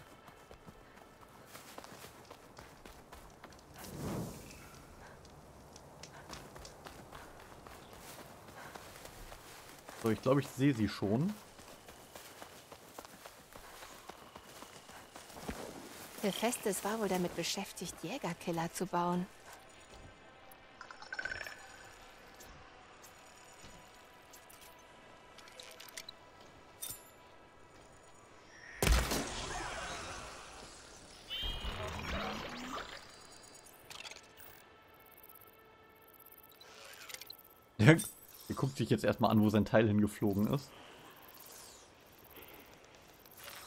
So, ich glaube, ich sehe sie schon. Hephaestus war wohl damit beschäftigt, Jägerkiller zu bauen. Der guckt sich jetzt erstmal an, wo sein Teil hingeflogen ist.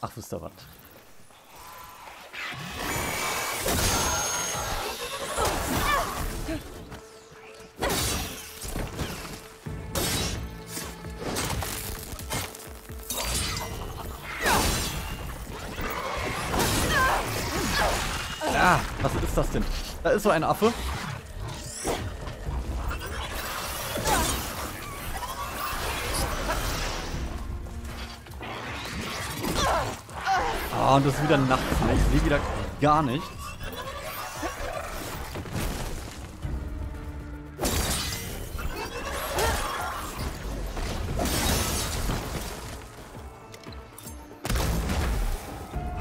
Ach, wisst ihr was? Ah, was ist das denn? Da ist so ein Affe. Ah, und das ist wieder nachts. Ich sehe wieder gar nichts.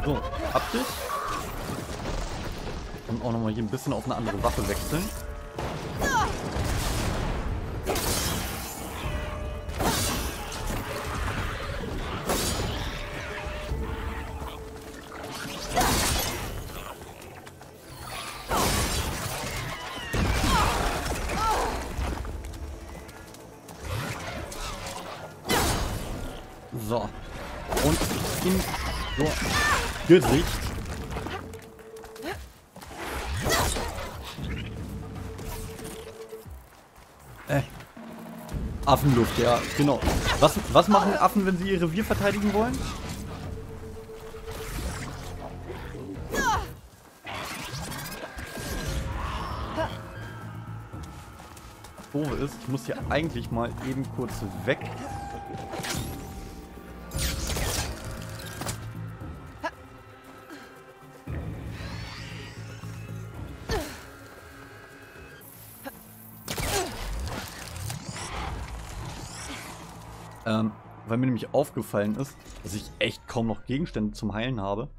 So, hab dich. Und auch nochmal hier ein bisschen auf eine andere Waffe wechseln. So. Und in so Gesicht. Äh. Affenluft, ja, genau. Was, was machen Affen, wenn sie ihr Revier verteidigen wollen? Das Doofe ist, ich muss hier eigentlich mal eben kurz weg. Ähm, weil mir nämlich aufgefallen ist, dass ich echt kaum noch Gegenstände zum Heilen habe.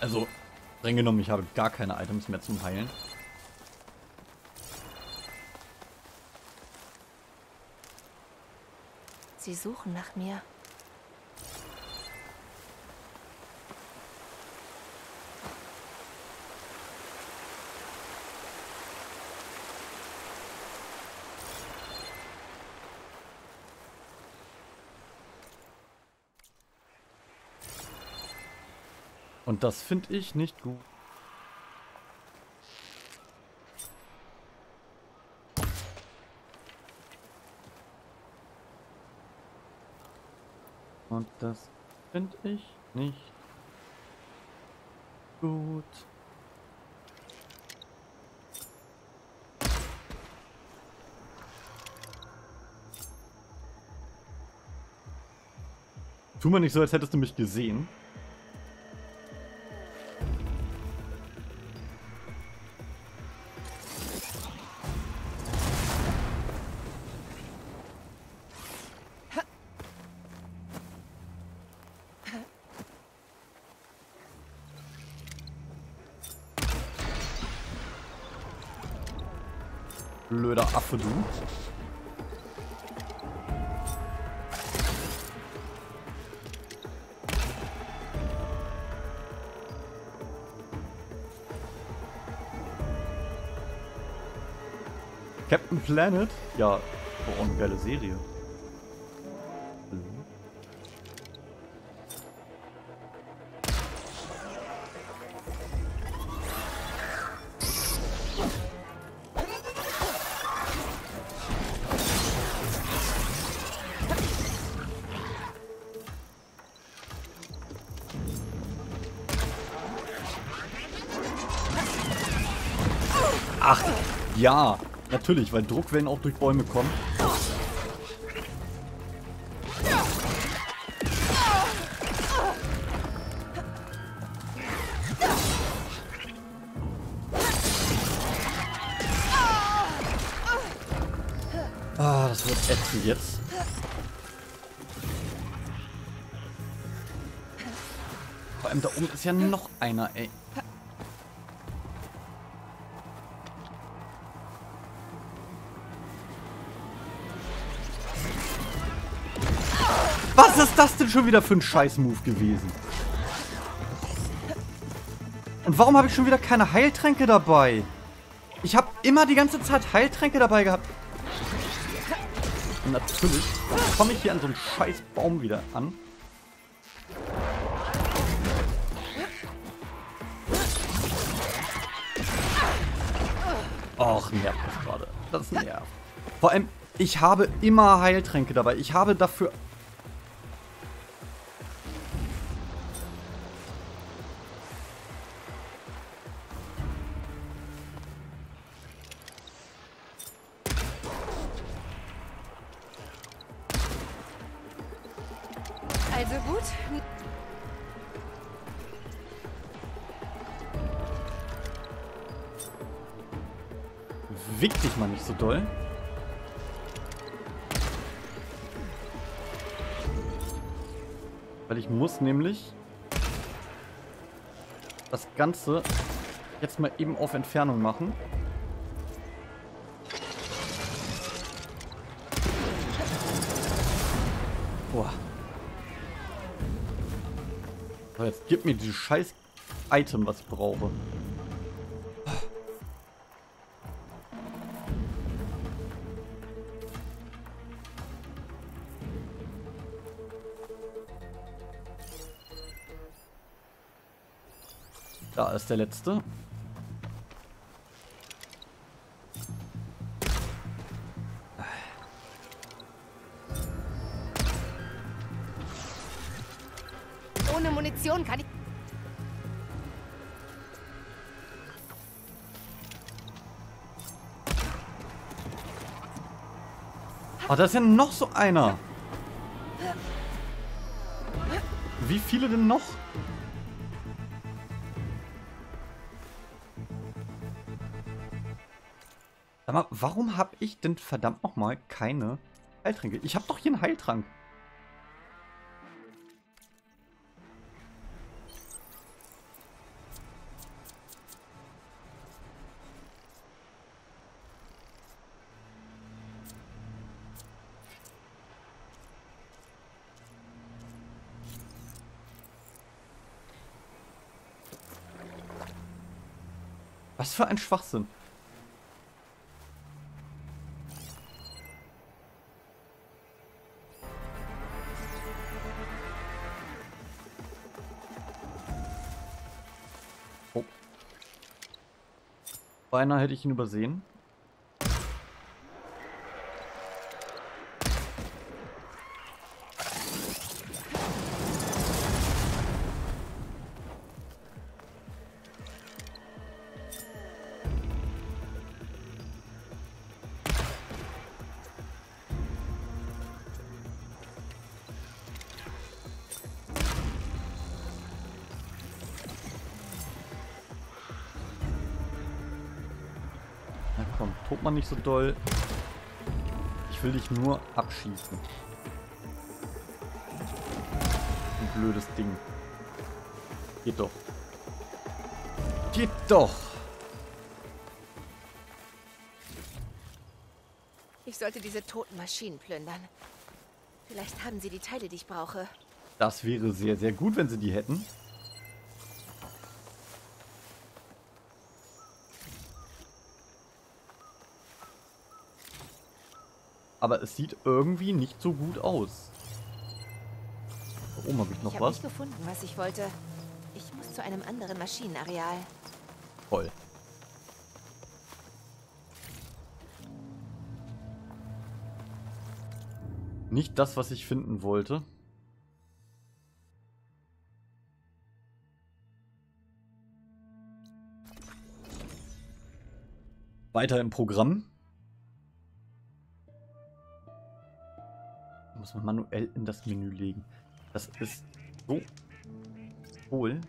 Also... streng genommen, ich habe gar keine Items mehr zum Heilen. Sie suchen nach mir. Und das finde ich nicht gut. Und das finde ich nicht gut. Tu mir nicht so, als hättest du mich gesehen. Blöder Affe, du. Captain Planet? Ja, war auch eine geile Serie. Ach, ja, natürlich, weil Druckwellen auch durch Bäume kommen. Ah, das wird ätzend jetzt. Vor allem da oben ist ja noch einer, ey. Was ist das denn schon wieder für ein Scheiß-Move gewesen? Und warum habe ich schon wieder keine Heiltränke dabei? Ich habe immer die ganze Zeit Heiltränke dabei gehabt. Und natürlich komme ich hier an so einen Scheiß-Baum wieder an. Och, nervt das gerade. Das nervt. Vor allem, ich habe immer Heiltränke dabei. Ich habe dafür... Also gut. Wick dich mal nicht so doll. Weil ich muss nämlich das Ganze jetzt mal eben auf Entfernung machen. Boah. So, jetzt gib mir dieses scheiß Item, was ich brauche. Da ist der letzte. Ohne Munition kann ich... Oh, da ist ja noch so einer. Wie viele denn noch? Sag mal, warum habe ich denn verdammt nochmal keine Heiltränke? Ich habe doch hier einen Heiltrank. Was für ein Schwachsinn. Oh. Beinahe hätte ich ihn übersehen. man nicht so doll. Ich will dich nur abschießen. Ein blödes Ding. Geht doch. Geht doch! Ich sollte diese toten Maschinen plündern. Vielleicht haben sie die Teile, die ich brauche. Das wäre sehr, sehr gut, wenn sie die hätten. Aber es sieht irgendwie nicht so gut aus. Da oben habe ich noch was. Ich habe nicht gefunden, was ich wollte. Ich muss zu einem anderen Maschinenareal. Voll. Nicht das, was ich finden wollte. Weiter im Programm. Muss man manuell in das Menü legen. Das ist so wohl.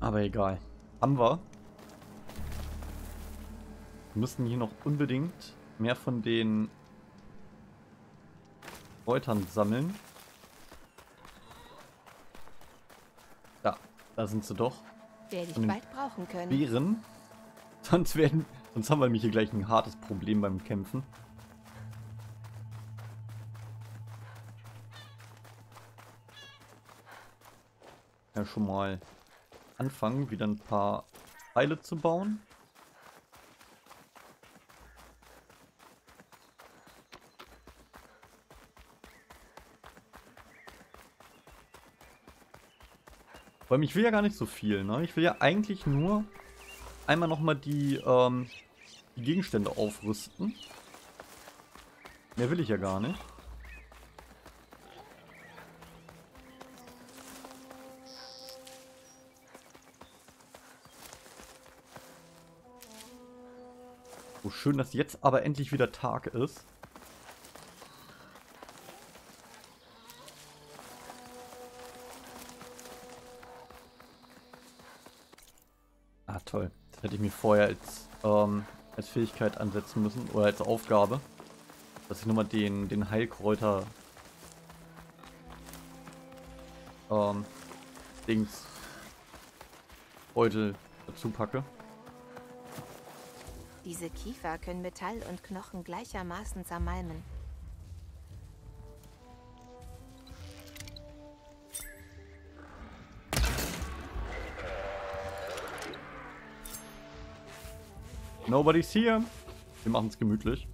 Aber egal. Haben wir. Wir müssen hier noch unbedingt mehr von den Kräutern sammeln. Da, da sind sie doch. Werde ich bald brauchen können. Beeren. Sonst werden, sonst haben wir nämlich hier gleich ein hartes Problem beim Kämpfen. Ja, schon mal anfangen, wieder ein paar Teile zu bauen. Weil ich will ja gar nicht so viel, ne? Ich will ja eigentlich nur einmal nochmal die, ähm, die Gegenstände aufrüsten. Mehr will ich ja gar nicht. So schön, dass jetzt aber endlich wieder Tag ist. Ah, toll. Das hätte ich mir vorher als, ähm, als Fähigkeit ansetzen müssen. Oder als Aufgabe. Dass ich nochmal den, den Heilkräuter ähm, Dings Beutel dazu packe. Diese Kiefer können Metall und Knochen gleichermaßen zermalmen. Nobody's here. Wir machen es gemütlich.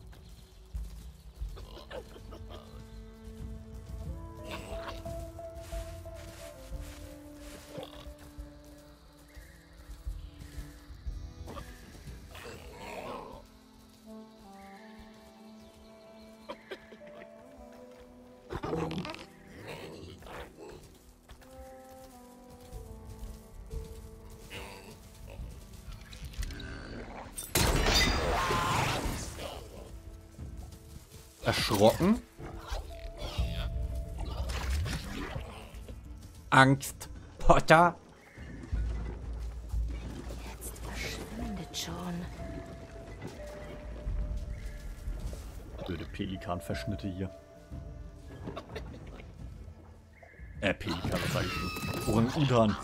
Erschrocken. Angst, Potter. Jetzt verschwindet schon. Blöde Pelikanverschnitte hier. Äh, Pelikan, was sag ich schon? Orang-Utan.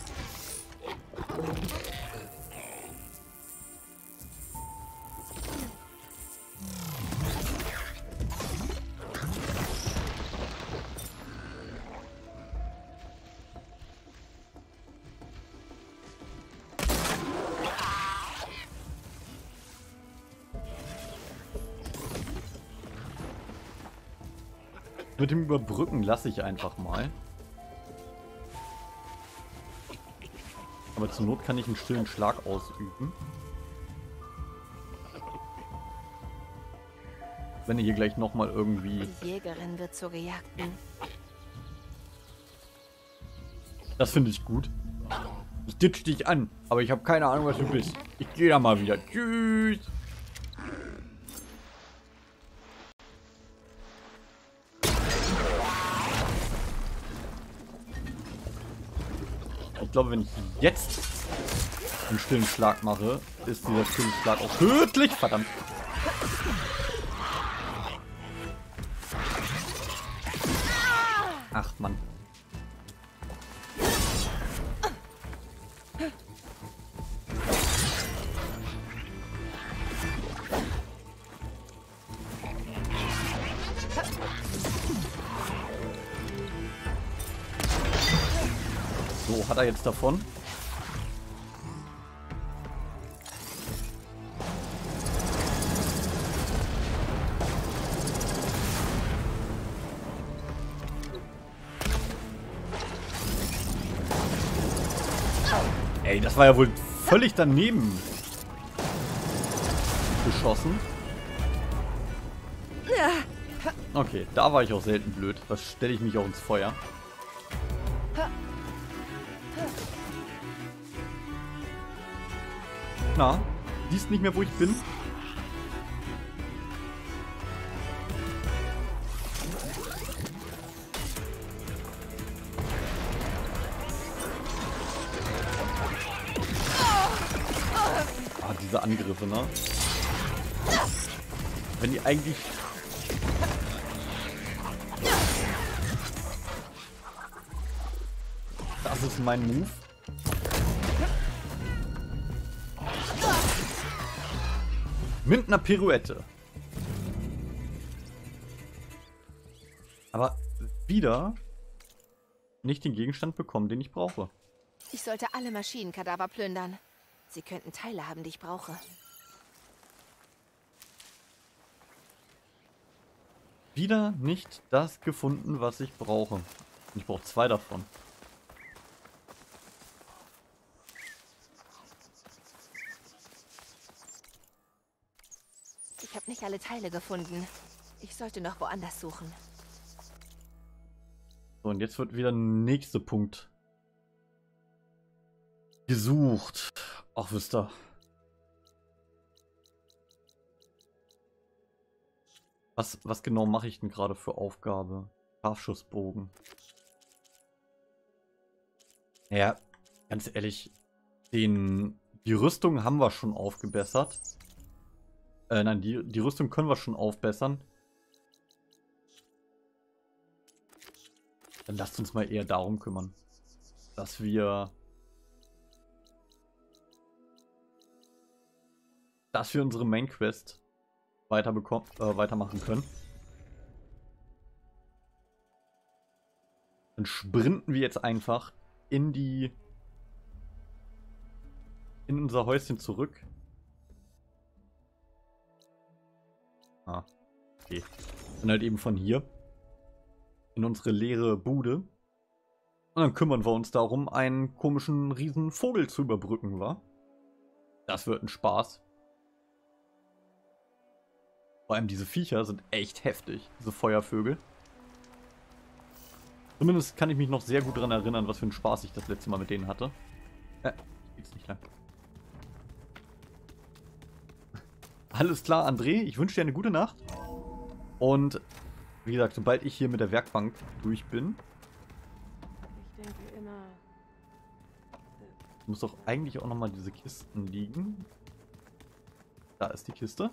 Mit dem Überbrücken lasse ich einfach mal. Aber zur Not kann ich einen stillen Schlag ausüben. Wenn ihr hier gleich nochmal irgendwie... Die Jägerin wird zur Gejagten. Das finde ich gut. Ich ditch dich an, aber ich habe keine Ahnung, was du bist. Ich gehe da mal wieder. Tschüss! Ich glaube, wenn ich jetzt einen stillen Schlag mache, ist dieser stille Schlag auch tödlich. Verdammt! Ach, Mann. So, hat er jetzt davon? Ey, das war ja wohl völlig daneben geschossen. Okay, da war ich auch selten blöd. Da stelle ich mich auch ins Feuer. Na, siehst nicht mehr, wo ich bin? Ah, diese Angriffe, ne? Wenn die eigentlich... Das ist mein Move. Mit einer Pirouette. Aber wieder nicht den Gegenstand bekommen, den ich brauche. Ich sollte alle Maschinenkadaver plündern. Sie könnten Teile haben, die ich brauche. Wieder nicht das gefunden, was ich brauche. Ich brauche zwei davon. Nicht alle Teile gefunden. Ich sollte noch woanders suchen. So, und jetzt wird wieder der nächste Punkt gesucht. Ach, wisst ihr. Was, was genau mache ich denn gerade für Aufgabe? Scharfschussbogen. Naja, ganz ehrlich, den, die Rüstung haben wir schon aufgebessert. Äh, nein, die, die Rüstung können wir schon aufbessern. Dann lasst uns mal eher darum kümmern, dass wir... dass wir unsere Main-Quest weiter bekommen, äh, weitermachen können. Dann sprinten wir jetzt einfach in die... in unser Häuschen zurück. Ah, okay. Dann halt eben von hier in unsere leere Bude. Und dann kümmern wir uns darum, einen komischen riesen Vogel zu überbrücken, wa? Das wird ein Spaß. Vor allem diese Viecher sind echt heftig, diese Feuervögel. Zumindest kann ich mich noch sehr gut daran erinnern, was für einen Spaß ich das letzte Mal mit denen hatte. Äh, geht's nicht lang. Alles klar, André, ich wünsche dir eine gute Nacht. Und wie gesagt, sobald ich hier mit der Werkbank durch bin. Ich denke immer. Muss doch eigentlich auch nochmal diese Kisten liegen. Da ist die Kiste.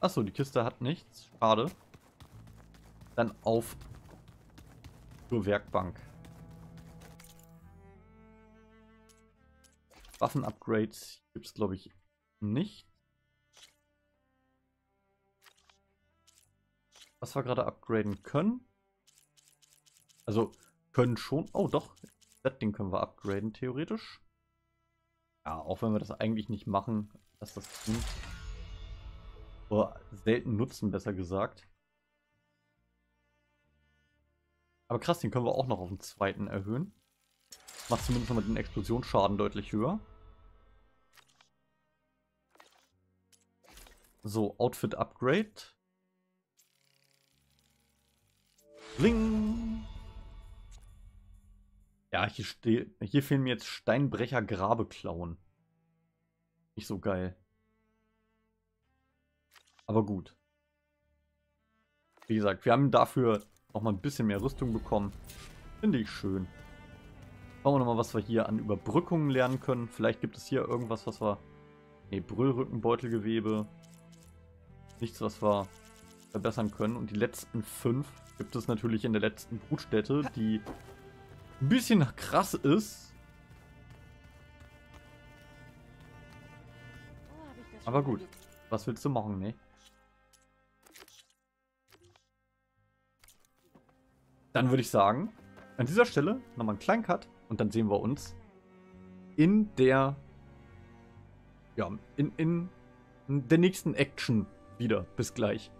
Achso, die Kiste hat nichts. Schade. Dann auf zur Werkbank. Waffen-Upgrades gibt es, glaube ich, nicht. Was wir gerade upgraden können. Also, können schon... Oh, doch. Das Ding können wir upgraden, theoretisch. Ja, auch wenn wir das eigentlich nicht machen. Lass das tun. Oder selten nutzen, besser gesagt. Aber krass, den können wir auch noch auf den zweiten erhöhen. Macht zumindest nochmal den Explosionsschaden deutlich höher. So, Outfit Upgrade. Bling! Ja, hier, steh, hier fehlen mir jetzt Steinbrecher Grabeklauen. Nicht so geil. Aber gut. Wie gesagt, wir haben dafür nochmal ein bisschen mehr Rüstung bekommen. Finde ich schön. Schauen wir nochmal, was wir hier an Überbrückungen lernen können. Vielleicht gibt es hier irgendwas, was wir... Ne, Brüllrückenbeutelgewebe. Nichts, was wir verbessern können. Und die letzten fünf gibt es natürlich in der letzten Brutstätte, die ein bisschen krass ist. Aber gut. Was willst du machen, ne? Dann würde ich sagen, an dieser Stelle nochmal einen kleinen Cut und dann sehen wir uns in der, ja, in, in, in der nächsten Action wieder. Bis gleich.